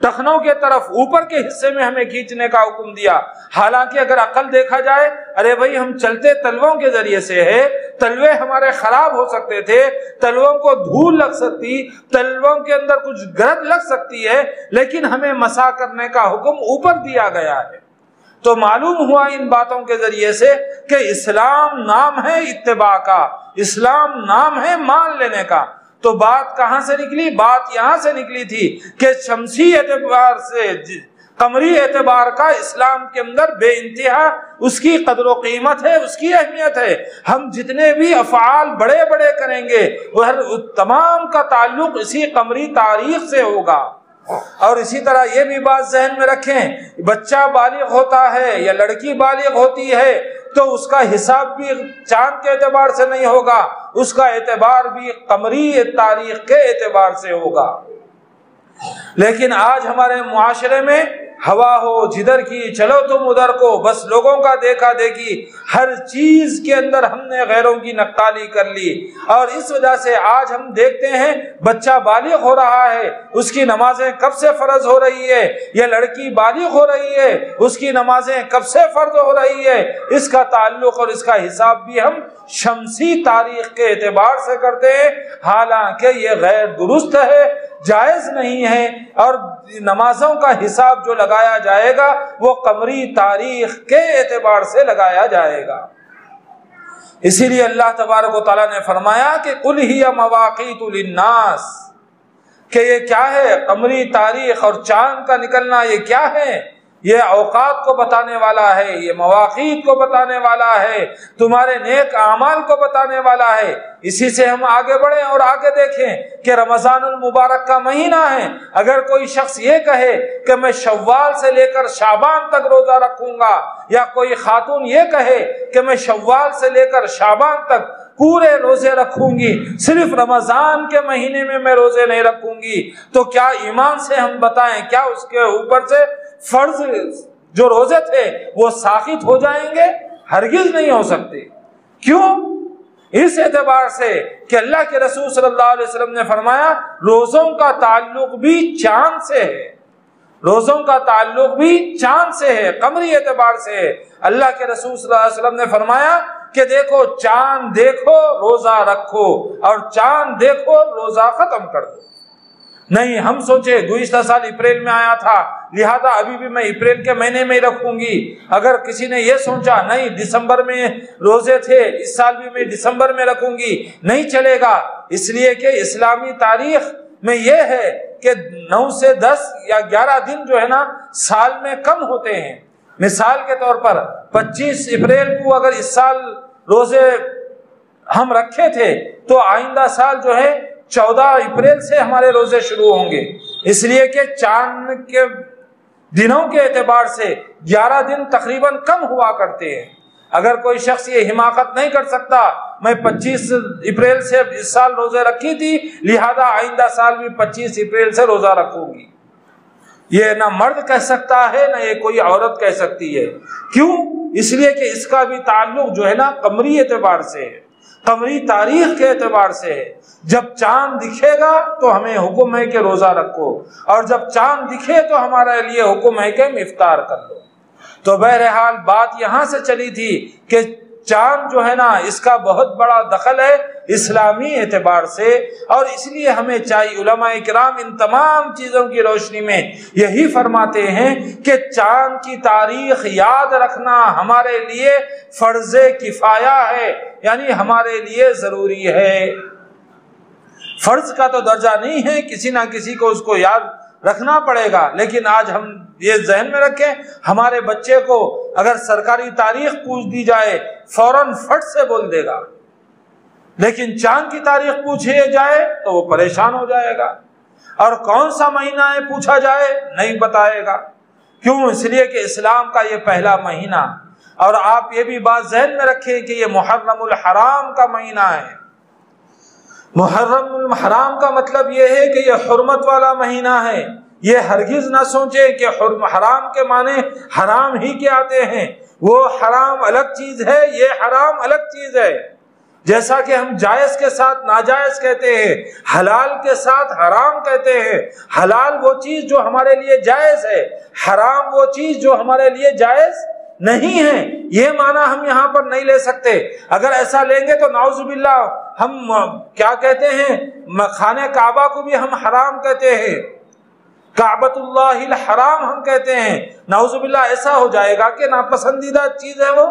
टखनों के तरफ ऊपर के हिस्से में हमें खींचने का हुक्म दिया। हालांकि अगर अकल देखा जाए, अरे भाई हम चलते तलवों के जरिए से है, तलवे हमारे खराब हो सकते थे, तलवों को धूल लग सकती, तलवों के अंदर कुछ गरद लग सकती है, लेकिन हमें मसा करने का हुक्म ऊपर दिया गया है। तो मालूम हुआ इन बातों के जरिए से कि इस्लाम नाम है इत्तिबा का, इस्लाम नाम है मान लेने का। तो बात कहाँ से निकली? बात यहाँ से निकली थी कि शमसी एतबार से कमरी एतबार का इस्लाम के अंदर बेइंतहा उसकी कदर कीमत है, उसकी अहमियत है। हम जितने भी अफ़ाल बड़े बड़े करेंगे वह तमाम का ताल्लुक इसी कमरी तारीख से होगा। और इसी तरह ये भी बात जहन में रखें, बच्चा बालिग होता है या लड़की बालिग होती है तो उसका हिसाब भी चांद के एतबार से नहीं होगा, उसका एतबार भी कमरी तारीख के एतबार से होगा। लेकिन आज हमारे मुआशरे में हवा हो जिधर की चलो तुम उधर को, बस लोगों का देखा देखी, हर चीज के अंदर हमने गैरों की नक्काली कर ली, और इस वजह से आज हम देखते हैं बच्चा बालिग हो रहा है उसकी नमाजें कब से फर्ज हो रही है, या लड़की बालिग हो रही है उसकी नमाजें कब से फर्ज हो रही है। इसका ताल्लुक और इसका हिसाब भी हम शमसी तारीख के एतबार से करते हैं, हालांकि ये गैर दुरुस्त है, जायज़ नहीं है। और नमाजों का हिसाब जो लगाया जाएगा वो कमरी तारीख के एतबार से लगाया जाएगा। इसीलिए अल्लाह तबारक व तआला ने फरमाया कि कुल हिया मवाक़ीतु लिन्नास, कि ये क्या है कमरी तारीख और चांद का निकलना, ये क्या है? ये औकात को बताने वाला है, ये मवाक़ीत को बताने वाला है, तुम्हारे नेक आमाल को बताने वाला है। इसी से हम आगे बढ़े और आगे देखें कि रमज़ानुल मुबारक का महीना है। अगर कोई शख्स ये कहे कि मैं शव्वाल से लेकर शाबान तक रोज़ा रखूंगा, या कोई खातून ये कहे कि मैं शव्वाल से लेकर शाबान तक पूरे रोजे रखूंगी, सिर्फ रमज़ान के महीने में मैं रोजे नहीं रखूंगी, तो क्या ईमान से हम बताएं क्या उसके ऊपर से फर्ज जो रोजे थे वो साकित हो जाएंगे? हरगिज नहीं हो सकते। क्यों? इस एतबार से कि अल्लाह के रसूल सल्लल्लाहु अलैहि वसल्लम ने फरमाया रोज़ों का ताल्लुक भी चांद से है, रोज़ों का ताल्लुक भी चांद से है, कमरी एतबार से है। अल्लाह के रसूल सल्लल्लाहु अलैहि वसल्लम ने फरमाया कि देखो चांद देखो रोजा रखो और चांद देखो रोजा खत्म कर दो। नहीं, हम सोचे गुज़िश्ता साल अप्रैल में आया था लिहाजा अभी भी मैं अप्रैल के महीने में ही रखूंगी। अगर किसी ने यह सोचा नहीं दिसंबर में रोजे थे इस साल भी मैं दिसंबर में रखूंगी, नहीं चलेगा। इसलिए कि इस्लामी तारीख में यह है कि 9 से 10 या 11 दिन जो है ना साल में कम होते हैं। मिसाल के तौर पर 25 अप्रैल को अगर इस साल रोजे हम रखे थे तो आइंदा साल जो है 14 अप्रैल से हमारे रोजे शुरू होंगे। इसलिए कि चांद के दिनों के एतबार से 11 दिन तकरीबन कम हुआ करते हैं। अगर कोई शख्स ये हिमाकत नहीं कर सकता मैं 25 अप्रैल से इस साल रोजे रखी थी लिहाजा आइंदा साल भी 25 अप्रैल से रोजा रखूंगी, ये ना मर्द कह सकता है ना ये कोई औरत कह सकती है। क्यों? इसलिए कि इसका भी ताल्लुक जो है ना कमरी एतबार से है, कमरी तारीख के एतबार से है। जब चांद दिखेगा तो हमें हुक्म है कि रोजा रखो और जब चांद दिखे तो हमारे लिए हुक्म है कि इफ्तार कर लो। तो बहरहाल बात यहां से चली थी कि चांद जो है ना इसका बहुत बड़ा दखल है इस्लामी एतबार से, और इसलिए हमें चाहिए उलमाए किराम इन तमाम चीज़ों की रोशनी में यही फरमाते हैं कि चांद की तारीख याद रखना हमारे लिए फर्ज किफाया है, यानी हमारे लिए ज़रूरी है। फर्ज का तो दर्जा नहीं है, किसी ना किसी को उसको याद रखना पड़ेगा। लेकिन आज हम ये जहन में रखें, हमारे बच्चे को अगर सरकारी तारीख पूछ दी जाए फौरन फट से बोल देगा, लेकिन चांद की तारीख पूछी जाए तो वो परेशान हो जाएगा। और कौन सा महीना है पूछा जाए नहीं बताएगा। क्यों? इसलिए कि इस्लाम का ये पहला महीना, और आप ये भी बात जहन में रखें कि ये मुहर्रमुल हराम का महीना है। मुहर्रमुल हराम का मतलब ये है कि ये हुर्मत वाला महीना है। ये हरगिज ना सोचे कि हराम के माने हराम ही के आते हैं, वो हराम अलग चीज है, ये हराम अलग चीज है। जैसा कि हम जायज के साथ नाजायज कहते हैं, हलाल के साथ हराम कहते हैं। हलाल वो चीज जो हमारे लिए जायज है, हराम वो चीज जो हमारे लिए जायज नहीं है। ये माना हम यहाँ पर नहीं ले सकते। अगर ऐसा लेंगे तो नाउजुबिल्ला हम क्या कहते हैं, खाने काबा को भी हम हराम कहते हैं, काबतुल्लाहिल हराम हम कहते हैं। नाउजुबिल्ला ऐसा हो जाएगा कि नापसंदीदा चीज है वो।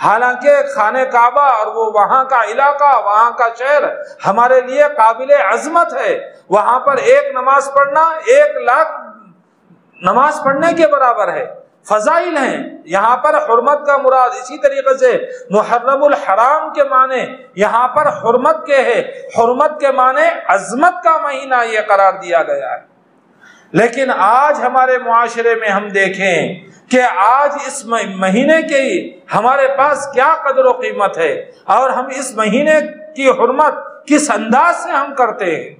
हालांकि खाने काबा और वो वहाँ का इलाका, वहाँ का शहर हमारे लिए काबिल अजमत है। वहाँ पर एक नमाज पढ़ना 1,00,000 नमाज पढ़ने के बराबर है, फजाइल हैं। यहाँ पर हुर्मत का मुराद इसी तरीके से मुहर्रमुल हराम के माने यहाँ पर हुर्मत के है। हुर्मत के माने अजमत का महीना ये करार दिया गया है। लेकिन आज हमारे मुआशरे में हम देखें कि आज इस महीने की हमारे पास क्या कदर व कीमत है और हम इस महीने की हुर्मत किस अंदाज से हम करते हैं।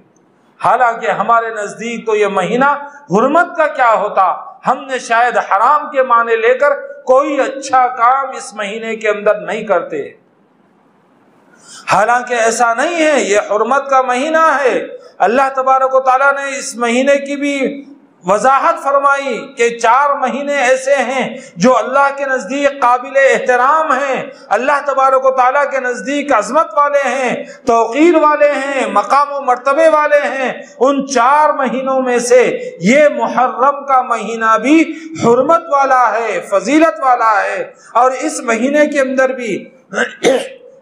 हालांकि हमारे नज़दीक तो ये महीना हुर्मत का क्या होता, हमने शायद हराम के माने लेकर कोई अच्छा काम इस महीने के अंदर नहीं करते। हालांकि ऐसा नहीं है, ये हुर्मत का महीना है। अल्लाह तबारक व तआला ने इस महीने की भी वजाहत फरमाई कि 4 महीने ऐसे हैं जो अल्लाह के नज़दीक काबिल एहतराम हैं, अल्लाह तबारक व तआला के नज़दीक अजमत वाले हैं, तौक़ीर वाले हैं, मकाम व मर्तबे वाले हैं। उन 4 महीनों में से ये मुहर्रम का महीना भी हुर्मत वाला है, फजीलत वाला है। और इस महीने के अंदर भी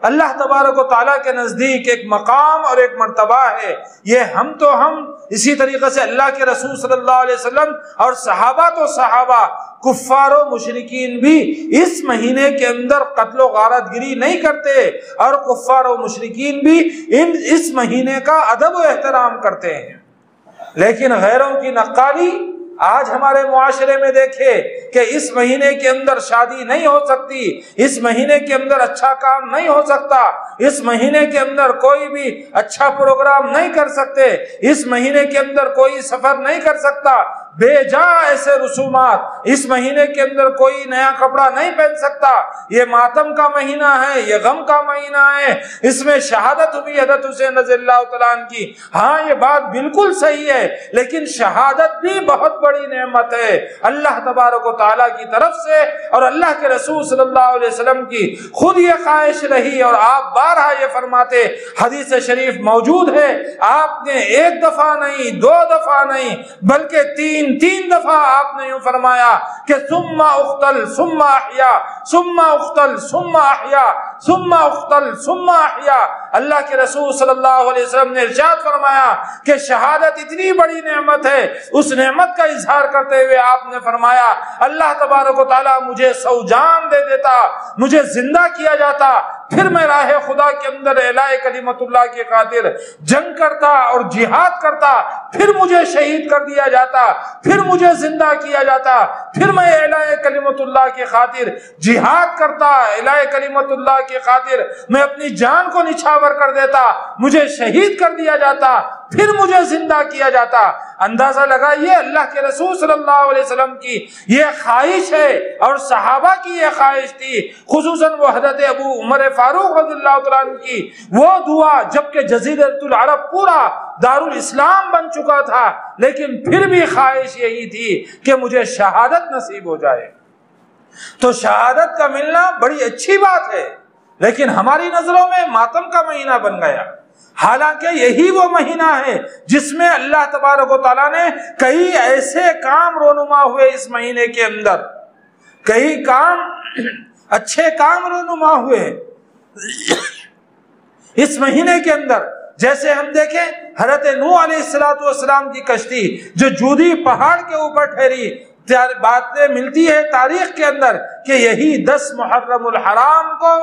अल्लाह तबारक व तआला के नज़दीक एक मकाम और एक मर्तबा है। ये हम इसी तरीके से अल्लाह के रसूल सल्लल्लाहु अलैहि वसल्लम और सहाबा तो सहाबा, कुफ्फार और मुशरिकीन भी इस महीने के अंदर कत्ल व गारतगिरी नहीं करते और कुफ्फार और मुशरिकीन भी इस महीने का अदब व एहतराम करते हैं। लेकिन गैरों की नक्काली आज हमारे मुआशरे में देखे कि इस महीने के अंदर शादी नहीं हो सकती, इस महीने के अंदर अच्छा काम नहीं हो सकता, इस महीने के अंदर कोई भी अच्छा प्रोग्राम नहीं कर सकते, इस महीने के अंदर कोई सफर नहीं कर सकता। बेजा ऐसे रसूमात। इस महीने के अंदर कोई नया कपड़ा नहीं पहन सकता। ये मातम का महीना है, ये गम का महीना है, इसमें शहादत हुई हज़रत हुसैन रज़ियल्लाहु तआला अन्हु की। हाँ, ये बात बिल्कुल सही है, लेकिन शहादत भी बहुत बड़ी नेमत है अल्लाह तबारक व तआला की तरफ से। और अल्लाह के रसूल सल्लल्लाहु अलैहि वसल्लम की खुद ये ख्वाहिश रही, और आप बारहा ये फरमाते, हदीस शरीफ मौजूद है, आपने एक दफा नहीं, दो दफा नहीं, बल्कि तीन दफा आपने यूं फरमाया कि सुम्मा उख्तल सुम्मा अहया, सुम्मा उख्तल सुम्मा अहया, सुम्मा उख्तल सुम्मा अहया। अल्लाह के रसूल सल्लल्लाहु अलैहि वसल्लम ने इरशाद फरमाया कि शहादत इतनी बड़ी नेमत है, उस नेमत का इजहार करते हुए आपने फरमाया, अल्लाह तबारक व तआला मुझे सौ जान दे देता, मुझे जिंदा किया जाता, फिर मैं राह खुदा के अंदर एलाए कलिमतुल्लाह के खातिर जंग करता और जिहाद करता, फिर मुझे शहीद कर दिया जाता, फिर मुझे जिंदा किया जाता, फिर मैं एलाए कलिमतुल्लाह के खातिर जिहाद करता, एलाए कलिमतुल्लाह के खातिर मैं अपनी जान को निछावर कर देता, मुझे शहीद कर दिया जाता, फिर मुझे जिंदा किया जाता। अंदाजा लगाइए, अल्लाह के रसूल सल्लल्लाहु अलैहि वसल्लम की यह ख्वाहिश है और सहाबा की यह ख्वाहिश थी, खुसूसन वो हजरत अबू उमर फारूक रज़ियल्लाहु तआला अन्हु की वो दुआ, जबकि जज़ीरतुल अरब पूरा दारुल इस्लाम बन चुका था, लेकिन फिर भी ख्वाहिश यही थी कि मुझे शहादत नसीब हो जाए। तो शहादत का मिलना बड़ी अच्छी बात है, लेकिन हमारी नजरों में मातम का महीना बन गया, हालांकि यही वो महीना है जिसमें अल्लाह तबारक व तआला ने कई ऐसे काम रोनुमा हुए। इस महीने के अंदर कई काम, अच्छे काम रोनुमा हुए इस महीने के अंदर। जैसे हम देखें, हज़रत नूह अलैहिस्सलाम की कश्ती जो जूदी पहाड़ के ऊपर ठहरी, बातें मिलती है तारीख के अंदर कि यही 10 मुहर्रमुल हराम को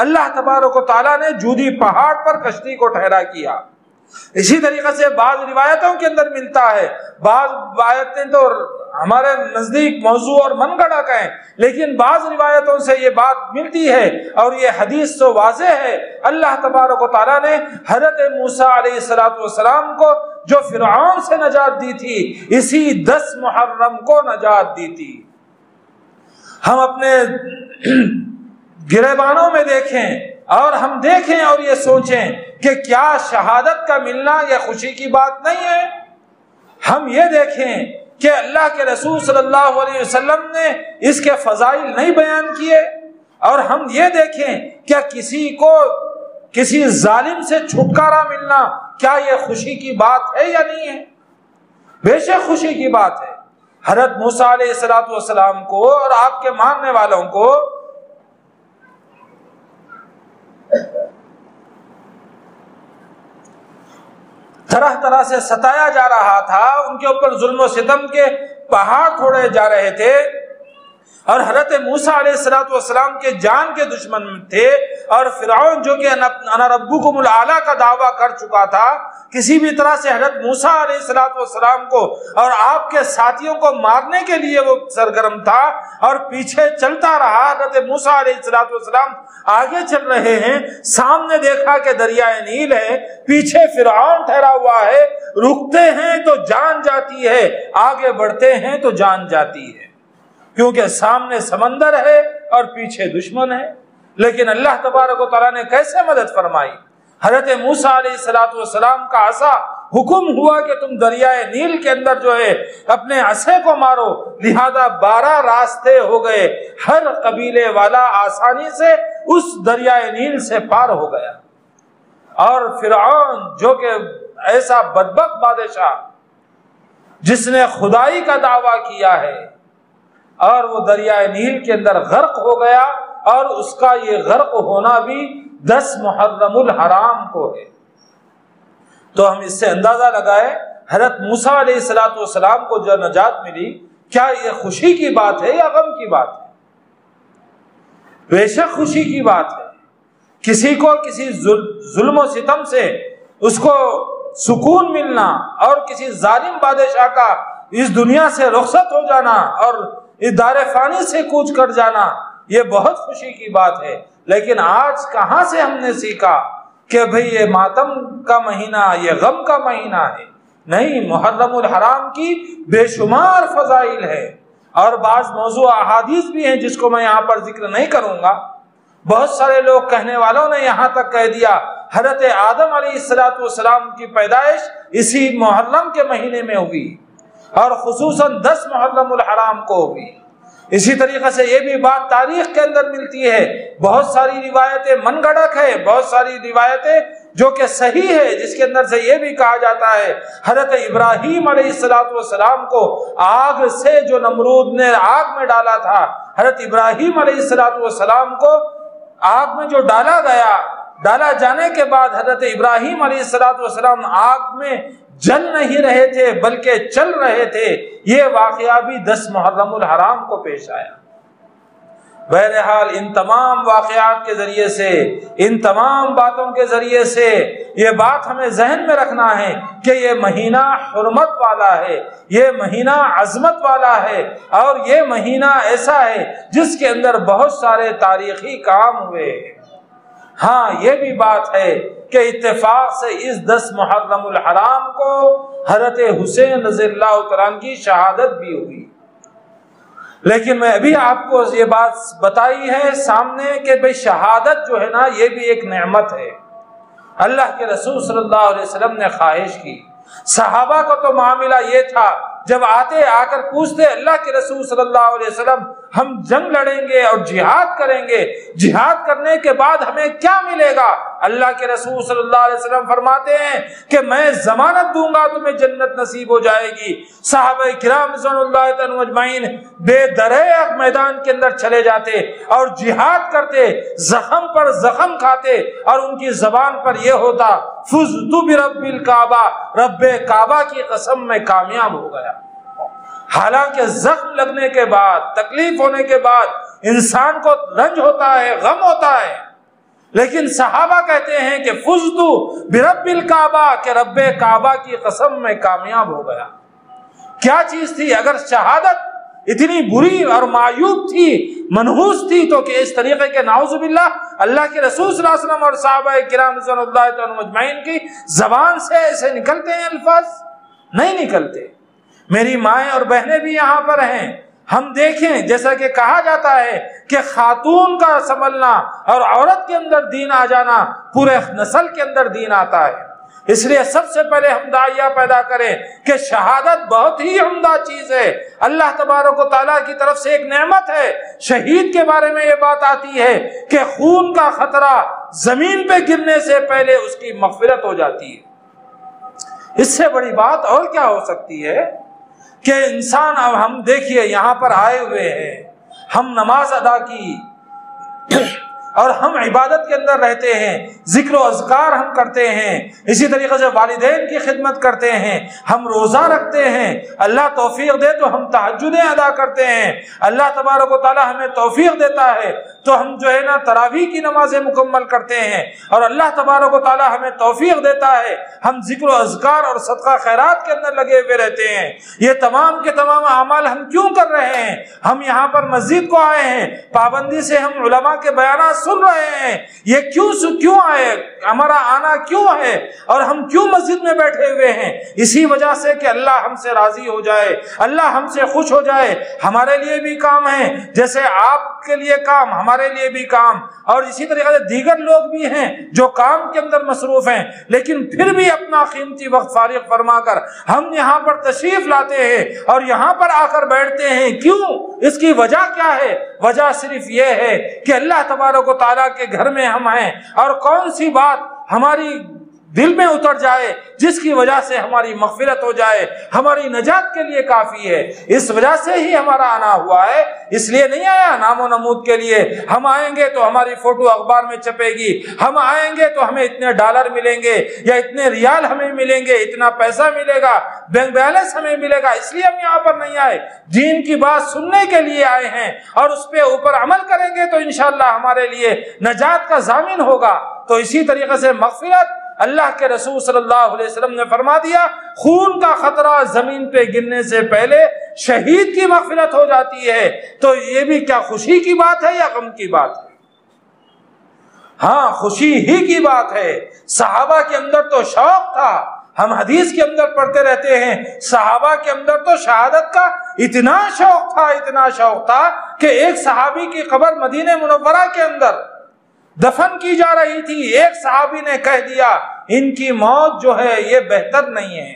अल्लाह तबारक व तआला ने जूदी पहाड़ पर कश्ती को ठहरा किया। इसी तरीके से बाज़ रिवायतों के अंदर मिलता है, बाज़ रिवायतें तो हमारे नज़दीक मौजू और मनगढ़ंत हैं, लेकिन बाज़ रिवायतों से ये बात मिलती है और ये हदीस तो वाज़े है। अल्लाह तबारक व तआला ने हज़रत मूसा अलैहिस्सलाम को जो फ़िरऔन से नजात दी थी, इसी 10 मुहर्रम को नजात दी थी। हम अपने गिरेबानों में देखें और हम देखें और ये सोचें कि क्या शहादत का मिलना यह खुशी की बात नहीं है। हम ये देखें कि अल्लाह के रसूल सल्लल्लाहु अलैहि वसल्लम ने इसके फजाइल नहीं बयान किए, और हम ये देखें क्या किसी को किसी जालिम से छुटकारा मिलना, क्या यह खुशी की बात है या नहीं है? बेशक खुशी की बात है। हज़रत मूसा अलैहिस्सलाम को और आपके मानने वालों को तरह तरह से सताया जा रहा था, उनके ऊपर जुल्म और सितम के पहाड़ छोड़े जा रहे थे, और हज़रत मूसा अलैहिस्सलाम के जान के दुश्मन थे, और फ़िरऔन जो कि अना रब्बुकुमुल आला का दावा कर चुका था, किसी भी तरह से हज़रत मूसा अलैहिस्सलाम को और आपके साथियों को मारने के लिए वो सरगर्म था और पीछे चलता रहा। हज़रत मूसा अलैहिस्सलाम आगे चल रहे हैं, सामने देखा कि दरियाए नील है, पीछे फ़िरऔन ठहरा हुआ है, रुकते हैं तो जान जाती है, आगे बढ़ते हैं तो जान जाती है, क्योंकि सामने समंदर है और पीछे दुश्मन है। लेकिन अल्लाह तबारक व तआला ने कैसे मदद फरमाई। हज़रत मूसा अलैहिस्सलाम का आसा हुक्म हुआ कि तुम दरियाए नील के अंदर जो है अपने असे को मारो, लिहाजा 12 रास्ते हो गए, हर कबीले वाला आसानी से उस दरियाए नील से पार हो गया। और फ़िरऔन जो कि ऐसा बदबख्त बादशाह जिसने खुदाई का दावा किया है, और वो दरियाए नील के अंदर गर्क हो गया, और उसका ये गर्क होना भी 10 मुहर्रमुल हराम को है। तो हम इससे अंदाजा लगाए, हज़रत मूसा अलैहिस्सलाम को जो नजात मिली, क्या ये खुशी की बात है या गम की बात है? बेशक खुशी की बात है। किसी को किसी जुल्म और सितम से उसको सुकून मिलना, और किसी जालिम बादशाह का इस दुनिया से रुखसत हो जाना और इस दारे फानी से कूच कर जाना, ये बहुत खुशी की बात है। लेकिन आज कहाँ से हमने सीखा कि भाई ये मातम का महीना, ये गम का महीना है। नहीं, मुहर्रमुल हराम की बेशुमार फजाइल है और बाज़ मौजू अहादीस भी हैं जिसको मैं यहाँ पर जिक्र नहीं करूँगा। बहुत सारे लोग कहने वालों ने यहाँ तक कह दिया हज़रत आदम अलैहिस्सलाम की पैदाइश इसी मुहर्रम के महीने में हुई और खुसूसन 10 मुहर्रमुल हराम को हुई। इसी तरीके से ये भी बात तारीख के अंदर मिलती है। बहुत सारी रिवायतें मनगढ़ंत है, बहुत सारी रिवायतें जो कि सही है, जिसके अंदर से ये भी कहा जाता है हज़रत इब्राहीम अलैहिस्सलाम को आग से जो नमरूद ने आग में डाला था, हज़रत इब्राहीम अलैहिस्सलाम को आग में जो डाला गया, डाला जाने के बाद हज़रत इब्राहीम अलैहिस्सलाम आग में जल नहीं रहे थे बल्कि चल रहे थे। ये वाक़या भी 10 मुहर्रमुल हराम को पेश आया। बहरहाल इन तमाम वाक़यात के ज़रिए से, इन तमाम बातों के ज़रिए से ये बात हमें जहन में रखना है कि ये महीना हुर्मत वाला है, ये महीना अज़मत वाला है और ये महीना ऐसा है जिसके अंदर बहुत सारे तारीख़ी काम हुए। हाँ, ये भी बात है कि इत्तेफाक से इस 10 मुहर्रमुल हराम को हज़रत हुसैन रज़ियल्लाहु तआला की शहादत भी हुई। लेकिन मैं अभी आपको ये बात बताई है सामने कि भाई शहादत जो है ना, ये भी एक नेमत है। अल्लाह के रसूल सल्लल्लाहु अलैहि वसल्लम ने ख्वाहिश की। सहाबा का तो मामला ये था, जब आते आकर पूछते अल्लाह के रसूल सल्लल्लाहु अलैहि वसल्लम हम जंग लड़ेंगे और जिहाद करेंगे, जिहाद करने के बाद हमें क्या मिलेगा? अल्लाह के रसूल सल्लल्लाहु अलैहि वसल्लम फरमाते हैं कि मैं जमानत दूंगा, तुम्हें जन्नत नसीब हो जाएगी। सहाबा किराम रज़ियल्लाहु तआला अजमाइन बेदरह मैदान के अंदर चले जाते और जिहाद करते, जख्म पर जख्म खाते और उनकी जबान पर यह होता फुज़्तु बिरब्बिल काबा, रब्बे काबा की कसम में कामयाब हो गया। हालांकि जख्म लगने के बाद, तकलीफ होने के बाद इंसान को रंज होता है, गम होता है, लेकिन सहाबा कहते हैं कि फुज़्तु बिरब्बिल काबा, के रब्बे काबा की कसम में कामयाब हो गया। क्या चीज थी? अगर शहादत इतनी बुरी और मायूब थी, मनहूस थी, तो कि इस तरीके के नाउज़ुबिल्लाह अल्लाह के रसूल सल्लल्लाहु अलैहि वसल्लम और सहाबाए किराम रज़ियल्लाहु तआला अजमईन की जबान से ऐसे निकलते हैं अल्फाज नहीं निकलते। मेरी माएँ और बहनें भी यहाँ पर हैं, हम देखें जैसा कि कहा जाता है कि खातून का संभलना और औरत के अंदर दीन आ जाना, पूरे नस्ल के अंदर दीन आता है। इसलिए सबसे पहले हम दायिया पैदा करें कि शहादत बहुत ही उम्दा चीज़ है, अल्लाह तबारक व तआला की तरफ से एक नेमत है। शहीद के बारे में ये बात आती है कि खून का खतरा जमीन पे गिरने से पहले उसकी मग़फ़िरत हो जाती है। इससे बड़ी बात और क्या हो सकती है कि इंसान, अब हम देखिए यहाँ पर आए हुए हैं, हम नमाज अदा की और हम इबादत के अंदर रहते हैं, जिक्र व अज़कार हम करते हैं, इसी तरीके से वालिदैन की खिदमत करते हैं, हम रोज़ा रखते हैं, अल्लाह तौफीक दे तो हम तहज्जुदें अदा करते हैं, अल्लाह तबारक व तआला हमें तौफीक देता है तो हम जो है ना तरावीह की नमाजें मुकम्मल करते हैं और अल्लाह तबारक व तआला हमें तौफीक देता है, हम जिक्र व अज़कार और सदका खैरात के अंदर लगे हुए रहते हैं। ये तमाम के तमाम अमाल हम क्यों कर रहे हैं? हम यहाँ पर मस्जिद को आए हैं, पाबंदी से हम उलमा के बयान सुन रहे हैं, ये क्यों आए, हमारा आना क्यों है और हम क्यों मस्जिद में बैठे हुए हैं? इसी वजह से कि अल्लाह हमसे राजी हो जाए, अल्लाह हमसे खुश हो जाए। हमारे लिए भी काम है, जैसे आपके लिए काम, हमारे लिए भी काम, और इसी तरीके से दीगर लोग भी हैं जो काम के अंदर मसरूफ हैं, लेकिन फिर भी अपना कीमती वक्त फारिग फरमाकर हम यहाँ पर तशरीफ लाते हैं और यहाँ पर आकर बैठते हैं। क्यों? इसकी वजह क्या है? वजह सिर्फ यह है कि अल्लाह तबारक व तआला के घर में हम हैं और कौन सी बात हमारी दिल में उतर जाए जिसकी वजह से हमारी मग़फ़िरत हो जाए, हमारी नजात के लिए काफ़ी है। इस वजह से ही हमारा आना हुआ है, इसलिए नहीं आया नामो नमूद के लिए। हम आएंगे तो हमारी फ़ोटो अखबार में छपेगी, हम आएंगे तो हमें इतने डॉलर मिलेंगे या इतने रियाल हमें मिलेंगे, इतना पैसा मिलेगा, बैंक बैलेंस हमें मिलेगा, इसलिए हम यहाँ पर नहीं आए। दीन की बात सुनने के लिए आए हैं और उस पर ऊपर अमल करेंगे तो इंशाअल्लाह हमारे लिए नजात का ज़ामिन होगा। तो इसी तरीके से मग़फ़िरत, अल्लाह के रसूल सल्लल्लाहु अलैहि वसल्लम ने फरमा दिया खून का खतरा जमीन पे गिरने से पहले शहीद की मग़फ़िरत हो जाती है। तो ये भी क्या खुशी की बात है या गम की बात है? हाँ, खुशी ही की बात है। सहाबा के अंदर तो शौक था, हम हदीस के अंदर पढ़ते रहते हैं, सहाबा के अंदर तो शहादत का इतना शौक था कि एक सहाबी की कब्र मदीने मुनव्वरा के अंदर दफन की जा रही थी। एक सहाबी ने कह दिया इनकी मौत जो है ये बेहतर नहीं है।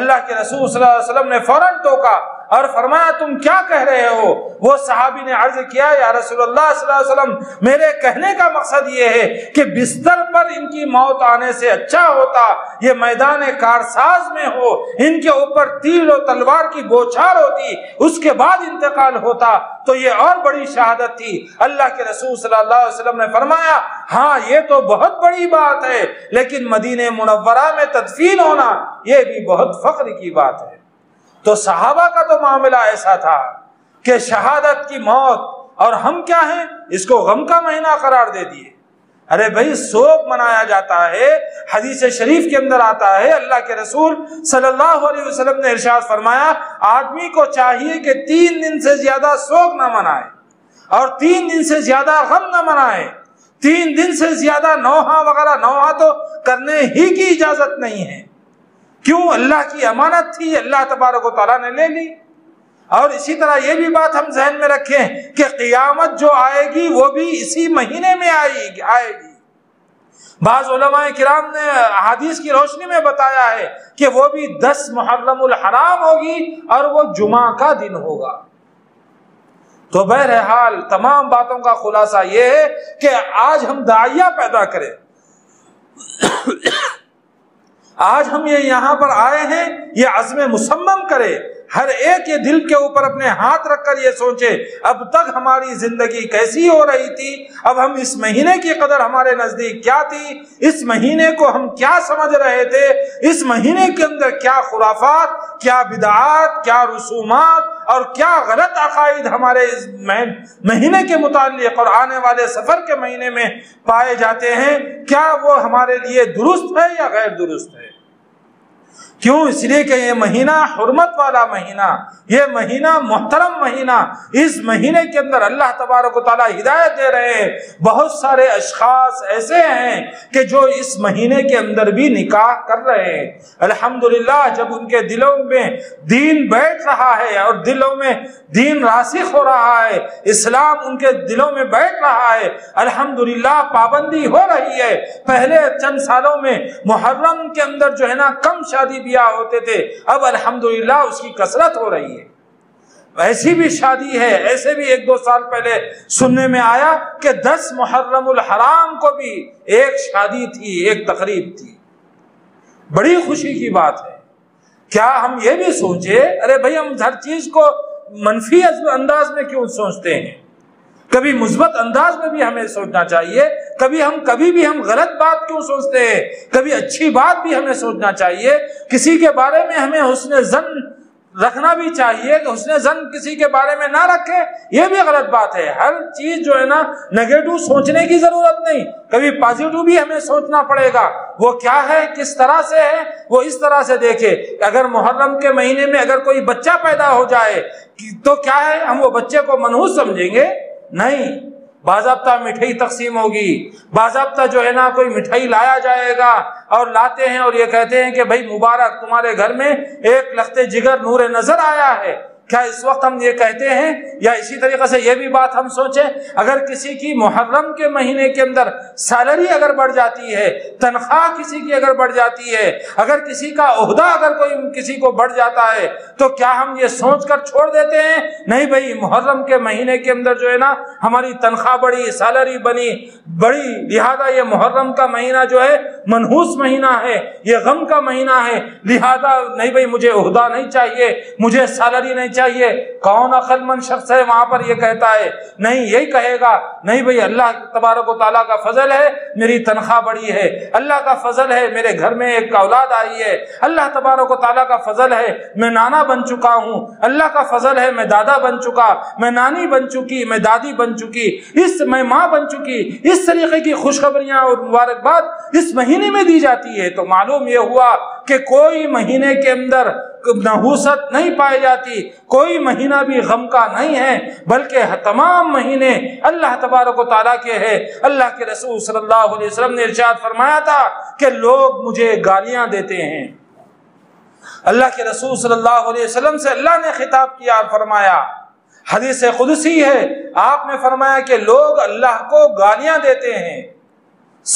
अल्लाह के रसूल सल्लल्लाहु अलैहि वसल्लम ने फौरन टोका और फरमाया तुम क्या कह रहे हो। वो सहाबी ने अर्ज किया या रसूलल्लाह सल्लल्लाहु अलैहि वसल्लम, मेरे कहने का मकसद ये है कि बिस्तर पर इनकी मौत आने से अच्छा होता ये मैदान कारसाज में हो, इनके ऊपर तीर और तलवार की बौछार होती, उसके बाद इंतकाल होता तो ये और बड़ी शहादत थी। अल्लाह के रसूल सल्लल्लाहु अलैहि वसल्लम ने फरमाया हाँ ये तो बहुत बड़ी बात है, लेकिन मदीने मुनव्वरा में तदफीन होना ये भी बहुत फख्र की बात है। तो सहाबा का तो मामला ऐसा था कि शहादत की मौत, और हम क्या हैं इसको गम का महीना करार दे दिए। अरे भाई शोक मनाया जाता है। हदीस शरीफ के अंदर आता है अल्लाह के रसूल सल्लल्लाहु अलैहि वसल्लम ने इरशाद फरमाया आदमी को चाहिए कि 3 दिन से ज्यादा शोक ना मनाए और 3 दिन से ज्यादा गम ना मनाए। 3 दिन से ज्यादा नौहा वगैरह नौहा तो करने ही की इजाजत नहीं है। क्यों? अल्लाह की अमानत थी, अल्लाह तबारक व तआला ने ले ली। और इसी तरह ये भी बात हम जहन में रखें कि क़ियामत जो आएगी वो भी इसी महीने में आएगी। बाज़ उलमाए किराम ने हदीस की रोशनी में बताया है कि वो भी 10 मुहर्रमुल हराम होगी और वो जुमा का दिन होगा। तो बहरहाल तमाम बातों का खुलासा ये है कि आज हम दाइया पैदा करें। आज हम ये यहाँ पर आए हैं ये अज़्म मुसम्मम करें, हर एक ये दिल के ऊपर अपने हाथ रखकर ये सोचे अब तक हमारी जिंदगी कैसी हो रही थी, अब हम इस महीने की कदर हमारे नजदीक क्या थी, इस महीने को हम क्या समझ रहे थे, इस महीने के अंदर क्या खुराफात, क्या बिदात, क्या रसूमात और क्या गलत अकायद हमारे इस महीने के मुताल्लिक और आने वाले सफर के महीने में पाए जाते हैं, क्या वो हमारे लिए दुरुस्त है या गैर दुरुस्त है। क्यों? इसलिए कि ये महीना हुर्मत वाला महीना, ये महीना मोहतरम महीना, इस महीने के अंदर अल्लाह तबारक व तआला हिदायत दे रहे हैं। बहुत सारे अशखास ऐसे हैं कि जो इस महीने के अंदर भी निकाह कर रहे हैं। अल्हम्दुलिल्लाह जब उनके दिलों में दीन बैठ रहा है और दिलों में दीन रासिख हो रहा है, इस्लाम उनके दिलों में बैठ रहा है, अल्हम्दुलिल्लाह पाबंदी हो रही है। पहले चंद सालों में मुहर्रम के अंदर जो है ना कम शादी होते थे, अब अल्हम्दुलिल्लाह उसकी कसरत हो रही है। ऐसी भी शादी है, ऐसे भी 1-2 साल पहले सुनने में आया कि 10 मुहर्रमुल हराम को भी एक शादी थी, एक तकरीब थी। बड़ी खुशी की बात है। क्या हम ये भी सोचे? अरे भाई हम हर चीज को मनफी अंदाज में क्यों सोचते हैं, कभी मुस्बत अंदाज में भी हमें सोचना चाहिए। कभी भी हम गलत बात क्यों सोचते हैं, कभी अच्छी बात भी हमें सोचना चाहिए। किसी के बारे में हमें हुस्न ज़न रखना भी चाहिए कि हुस्न ज़न किसी के बारे में ना रखें, यह भी गलत बात है। हर चीज जो है ना नेगेटिव सोचने की जरूरत नहीं, कभी पॉजिटिव भी हमें सोचना पड़ेगा। वो क्या है, किस तरह से है, वो इस तरह से देखे। अगर मुहर्रम के महीने में अगर कोई बच्चा पैदा हो जाए तो क्या है, हम वो बच्चे को मनहूस समझेंगे? नहीं, बाज़ाब्ता मिठाई तकसीम होगी, बाज़ाब्ता जो है ना कोई मिठाई लाया जाएगा और लाते हैं और ये कहते हैं कि भाई मुबारक तुम्हारे घर में 1 लख्ते जिगर नूर नजर आया है। क्या इस वक्त हम ये कहते हैं? या इसी तरीके से ये भी बात हम सोचें, अगर किसी की मुहर्रम के महीने के अंदर सैलरी अगर बढ़ जाती है, तनख्वाह किसी की अगर बढ़ जाती है, अगर किसी का ओहदा अगर कोई किसी को बढ़ जाता है तो क्या हम ये सोच कर छोड़ देते हैं नहीं भाई मुहर्रम के महीने के अंदर जो है ना हमारी तनख्वाह बढ़ी, सैलरी बड़ी, लिहाजा ये मुहर्रम का महीना जो है मनहूस महीना है, ये गम का महीना है, लिहाजा नहीं भाई मुझे ओहदा नहीं चाहिए, मुझे सैलरी नहीं चाहिए। कौन अक्लमंद शख्स है वहां पर ये कहता है? नहीं, यही कहेगा नहीं भाई अल्लाह तबारक व तआला का फजल है मेरी तनख्वाह बढ़ी है, अल्लाह का फजल है मेरे घर में एक औलाद आई है, अल्लाह तबारक व तआला का फजल है मैं नाना बन चुका हूँ, अल्लाह का फजल है मैं दादा बन चुका, मैं नानी बन चुकी, मैं दादी बन चुकी, मैं माँ बन चुकी। इस तरीके की खुशखबरियां और मुबारकबाद इस महीने में दी जाती है। तो मालूम यह हुआ कि कोई महीने के अंदर नहूसत नहीं पाई जाती, कोई महीना भी गम का नहीं है, बल्कि तमाम महीने अल्लाह तबारक व तआला के है। अल्लाह के रसूल सल्लल्लाहु अलैहि वसल्लम ने इरशाद फरमाया था कि लोग मुझे गालियां देते हैं। अल्लाह के रसूल सल्लल्लाहु अलैहि वसल्लम से अल्लाह ने खिताब किया और फरमाया, हदीस कुदसी है, आपने फरमाया कि लोग अल्लाह को गालियां देते हैं।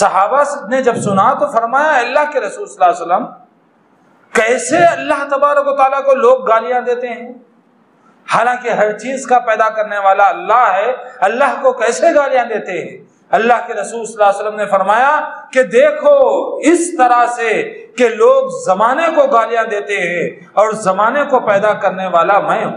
सहाबा ने जब सुना तो फरमाया, अल्लाह के रसूल सल्लल्लाहु अलैहि वसल्लम, कैसे अल्लाह तबारक व तआला को लोग गालियां देते हैं? हालांकि हर चीज का पैदा करने वाला अल्लाह है, अल्लाह को कैसे गालियां देते हैं? अल्लाह के रसूल सल्लल्लाहु अलैहि वसल्लम ने फरमाया कि देखो इस तरह से कि लोग जमाने को गालियां देते हैं और जमाने को पैदा करने वाला मैं हूं।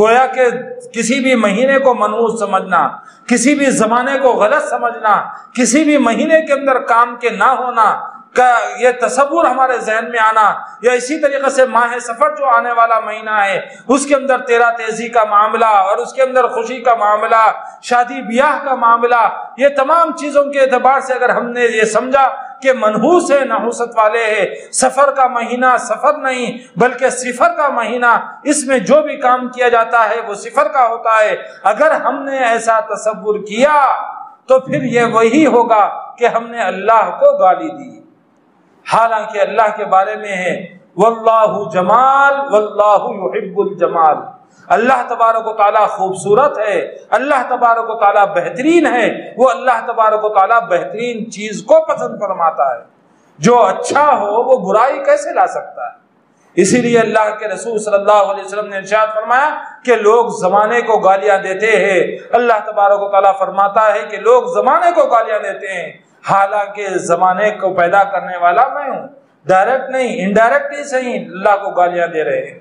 गोया के किसी भी महीने को मनहूस समझना, किसी भी जमाने को गलत समझना, किसी भी महीने के अंदर काम के ना होना का ये तसव्वुर हमारे जहन में आना, या इसी तरीके से माह सफ़र जो आने वाला महीना है उसके अंदर तेरा तेज़ी का मामला और उसके अंदर खुशी का मामला, शादी ब्याह का मामला, ये तमाम चीज़ों के एतबार से अगर हमने ये समझा कि मनहूस है, नहूसत वाले है, सफ़र का महीना सफ़र नहीं बल्कि सिफर का महीना, इसमें जो भी काम किया जाता है वो सिफर का होता है, अगर हमने ऐसा तसव्वुर किया तो फिर ये वही होगा कि हमने अल्लाह को गाली दी। हालांकि अल्लाह के बारे में है, वल्लाहु जमाल वल्लाहु युहिब्बुल जमाल, अल्लाह तबारक व तआला खूबसूरत है, अल्लाह तबारक व तआला बेहतरीन है, वो अल्लाह तबारक व तआला बेहतरीन चीज को पसंद फरमाता है। जो अच्छा हो वो बुराई कैसे ला सकता है? इसीलिए अल्लाह के रसूल सल्लल्लाहु अलैहि वसल्लम ने इरशाद फरमाया कि लोग जमाने को गालियां देते हैं। अल्लाह तबारक व तआला फरमाता है कि लोग जमाने को गालियां देते हैं, हालांकि जमाने को पैदा करने वाला मैं हूं। डायरेक्ट नहीं, इनडायरेक्ट ही सही अल्लाह को गालियां दे रहे हैं।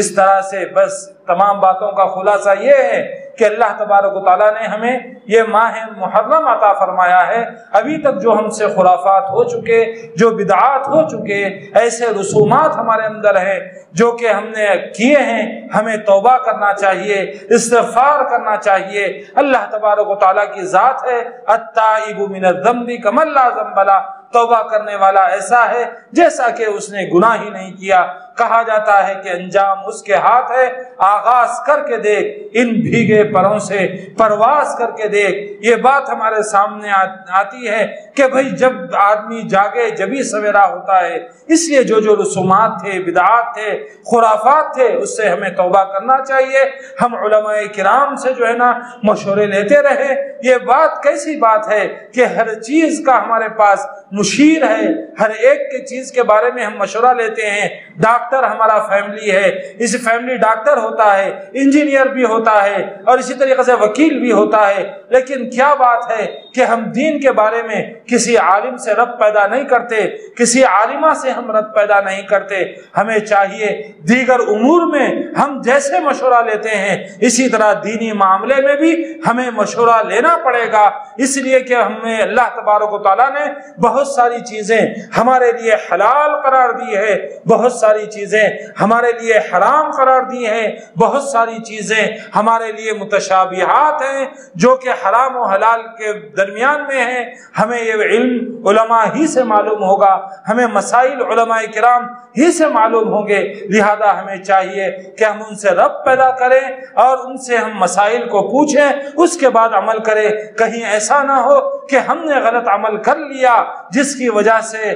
इस तरह से बस तमाम बातों का खुलासा ये है कि अल्लाह तबारक व तआला ने हमें ये माह मुहर्रम अता फरमाया है। अभी तक जो हमसे खुराफात हो चुके, जो बिदआत हो चुके, ऐसे रसूमात हमारे अंदर हैं जो कि हमने किए हैं, हमें तौबा करना चाहिए, इस्तिग़फ़ार करना चाहिए। अल्लाह तबारक व तआला की ज़ात है, अत्ताइबु मिनज़्ज़म्बि कमन ला ज़म्ब लह, तौबा करने वाला ऐसा है जैसा कि उसने गुनाह ही नहीं किया। कहा जाता है कि अंजाम उसके हाथ है, आगाज करके देख, इन भीगे परों से परवास करके देख। ये बात हमारे सामने आती है कि भाई जब आदमी जागे जभी सवेरा होता है। इसलिए जो जो रसूमात थे, बिदआत थे, खुराफात थे, उससे हमें तौबा करना चाहिए। हम उलमाए किराम से जो है ना मशवरे लेते रहे। ये बात कैसी बात है कि हर चीज का हमारे पास नुशीर है, हर एक के चीज के बारे में हम मशवरा लेते हैं। डॉक्टर हमारा फैमिली है, इस फैमिली डॉक्टर होता है, इंजीनियर भी होता है और इसी तरीके से वकील भी होता है। लेकिन क्या बात है कि हम दीन के बारे में किसी आलिम से रब पैदा नहीं करते, किसी आलिमा से हम रब पैदा नहीं करते। हमें चाहिए दीगर उमूर में हम जैसे मशवरा लेते हैं इसी तरह दीनी मामले में भी हमें मशवरा लेना पड़ेगा। इसलिए कि हमें अल्लाह तबारक व तआला ने बहुत सारी चीज़ें हमारे लिए हलाल करार दी है, बहुत सारी चीज़ें हमारे लिए हराम करार दी हैं, बहुत सारी चीज़ें हमारे लिए मुतशाबिहात हैं जो कि हराम और हलाल के दरमियान में हैं। हमें ये इल्म उलमा ही से मालूम होगा, हमें मसाइल उलमाए किराम ही से मालूम होंगे। लिहाजा हमें चाहिए कि हम उनसे रब पैदा करें और उनसे हम मसाइल को पूछें, उसके बाद अमल करें। कहीं ऐसा ना हो कि हमने गलत अमल कर लिया जिसकी वजह से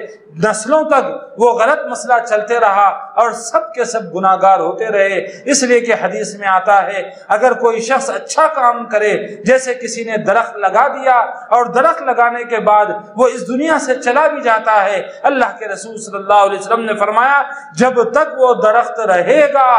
नस्लों तक वो गलत मसला चलते रहा और सब के सब गुनाहगार होते रहे। इसलिए कि हदीस में आता है, अगर कोई शख्स अच्छा काम करे, जैसे किसी ने दरख्त लगा दिया और दरख्त लगाने के बाद वो इस दुनिया से चला भी जाता है, अल्लाह के रसूल सल्लल्लाहु अलैहि वसल्लम ने फरमाया, जब तक वो दरख्त रहेगा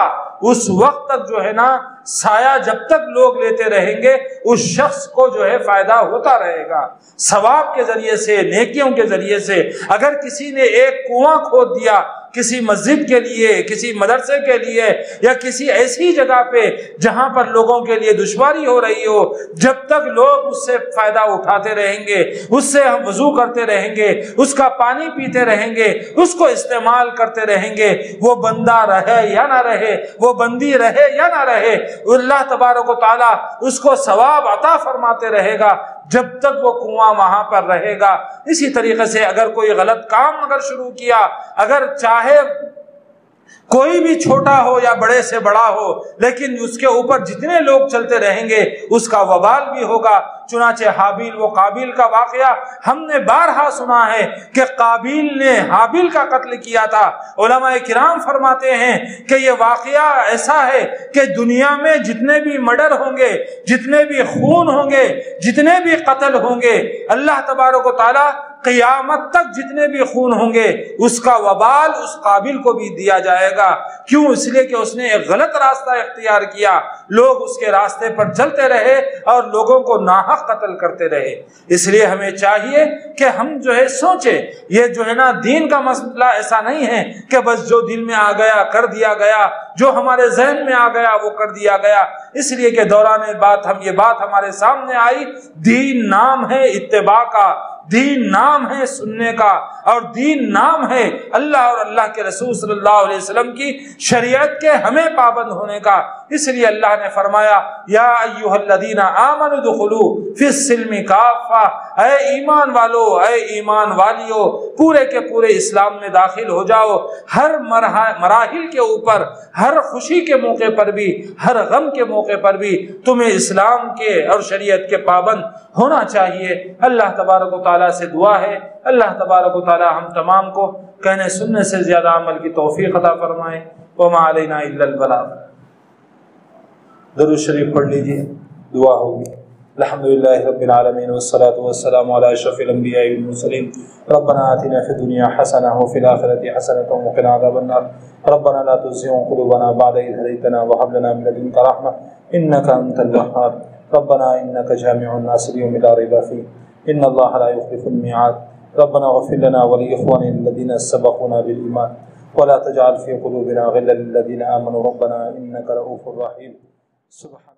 उस वक्त तक जो है ना साया जब तक लोग लेते रहेंगे उस शख्स को जो है फायदा होता रहेगा। सवाब के जरिए से, नेकियों के जरिए से। अगर किसी ने एक कुआं खोद दिया किसी मस्जिद के लिए, किसी मदरसे के लिए, या किसी ऐसी जगह पे जहां पर लोगों के लिए दुश्वारी हो रही हो, जब तक लोग उससे फायदा उठाते रहेंगे, उससे हम वजू करते रहेंगे, उसका पानी पीते रहेंगे, उसको इस्तेमाल करते रहेंगे, वो बंदा रहे या ना रहे, वो बंदी रहे या ना रहे, अल्लाह तबारक व तआला उसको सवाब अता फरमाते रहेगा। जब तक वो कुआं वहां पर रहेगा। इसी तरीके से अगर कोई गलत काम अगर शुरू किया, अगर चाहे कोई भी छोटा हो या बड़े से बड़ा हो, लेकिन उसके ऊपर जितने लोग चलते रहेंगे उसका वबाल भी होगा। चुनाचे हाबिल वो काबिल का वाकया हमने बारहा सुना है कि काबिल ने हाबिल का कत्ल किया था। उलमाए किराम फरमाते हैं कि ये वाकया ऐसा है कि दुनिया में जितने भी मर्डर होंगे, जितने भी खून होंगे, जितने भी कत्ल होंगे, अल्लाह तबारक व तआला क़यामत तक जितने भी खून होंगे उसका वबाल उस काबिल को भी दिया जाएगा। क्यों? इसलिए कि उसने एक गलत रास्ता इख्तियार किया, लोग उसके रास्ते पर चलते रहे और लोगों को नाहक कत्ल करते रहे। इसलिए हमें चाहिए कि हम जो है सोचें, ये जो है ना दीन का मसला ऐसा नहीं है कि बस जो दिल में आ गया कर दिया गया, जो हमारे जहन में आ गया वो कर दिया गया। इसलिए कि दौरान बात हम ये बात हमारे सामने आई, दीन नाम है इत्तिबा का, दीन नाम है सुनने का, और दीन नाम है अल्लाह और अल्लाह के रसूल सल्लल्लाहु अलैहि वसल्लम की शरीयत के हमें पाबंद होने का। इसलिए अल्लाह ने फरमाया, या अय्युहल्लज़ीना आमनु दुखुलू फिस्सिल्मि काफ़ा, ऐ ईमान वालो, ऐ ईमान वालियो, पूरे के पूरे इस्लाम में दाखिल हो जाओ। हर मराहिल के ऊपर, हर खुशी के मौके पर भी, हर गम के मौके पर भी तुम्हें इस्लाम के और शरीयत के पाबंद होना चाहिए। अल्लाह तबारक व तआला से दुआ है, अल्लाह तबारक व तआला हम तमाम को कहने सुनने से ज़्यादा अमल की तौफीक अता फरमाए। वमा अलैना इल्लल बलाग। दरूद शरीफ पढ़ लीजिए, दुआ होगी। अल्हम्दुलिल्लाहि रब्बिल आलमीन वस्सलातु वस्सलामु अला अशरफिल अंबिया वल मुरसलीन। रब्बना आतिना फिद दुनिया हसना व फिल आखिरति हसनतम व किना अज़ाबन नार। रब्बना ला तुज़िग़ क़ुलूबना बअद इज़ हदैतना व हब लना मिन लदुनका रहमह इन्नका अंतल वह्हाब। रब्बना इन्नका जामिउन नास लियौमिन ला रैब फ़ीह इन्नल्लाह ला युख्लिफुल मिआद। रब्बना इग़फिर लना व लिइख़्वानिना लदीना सबक़ूना बिल ईमान व ला तजअल फ़ी क़ुलूबिना ग़िल्लन लिल्लज़ीना आमनू रब्बना इन्नका रऊफ़ुर रहीम। सुब्हान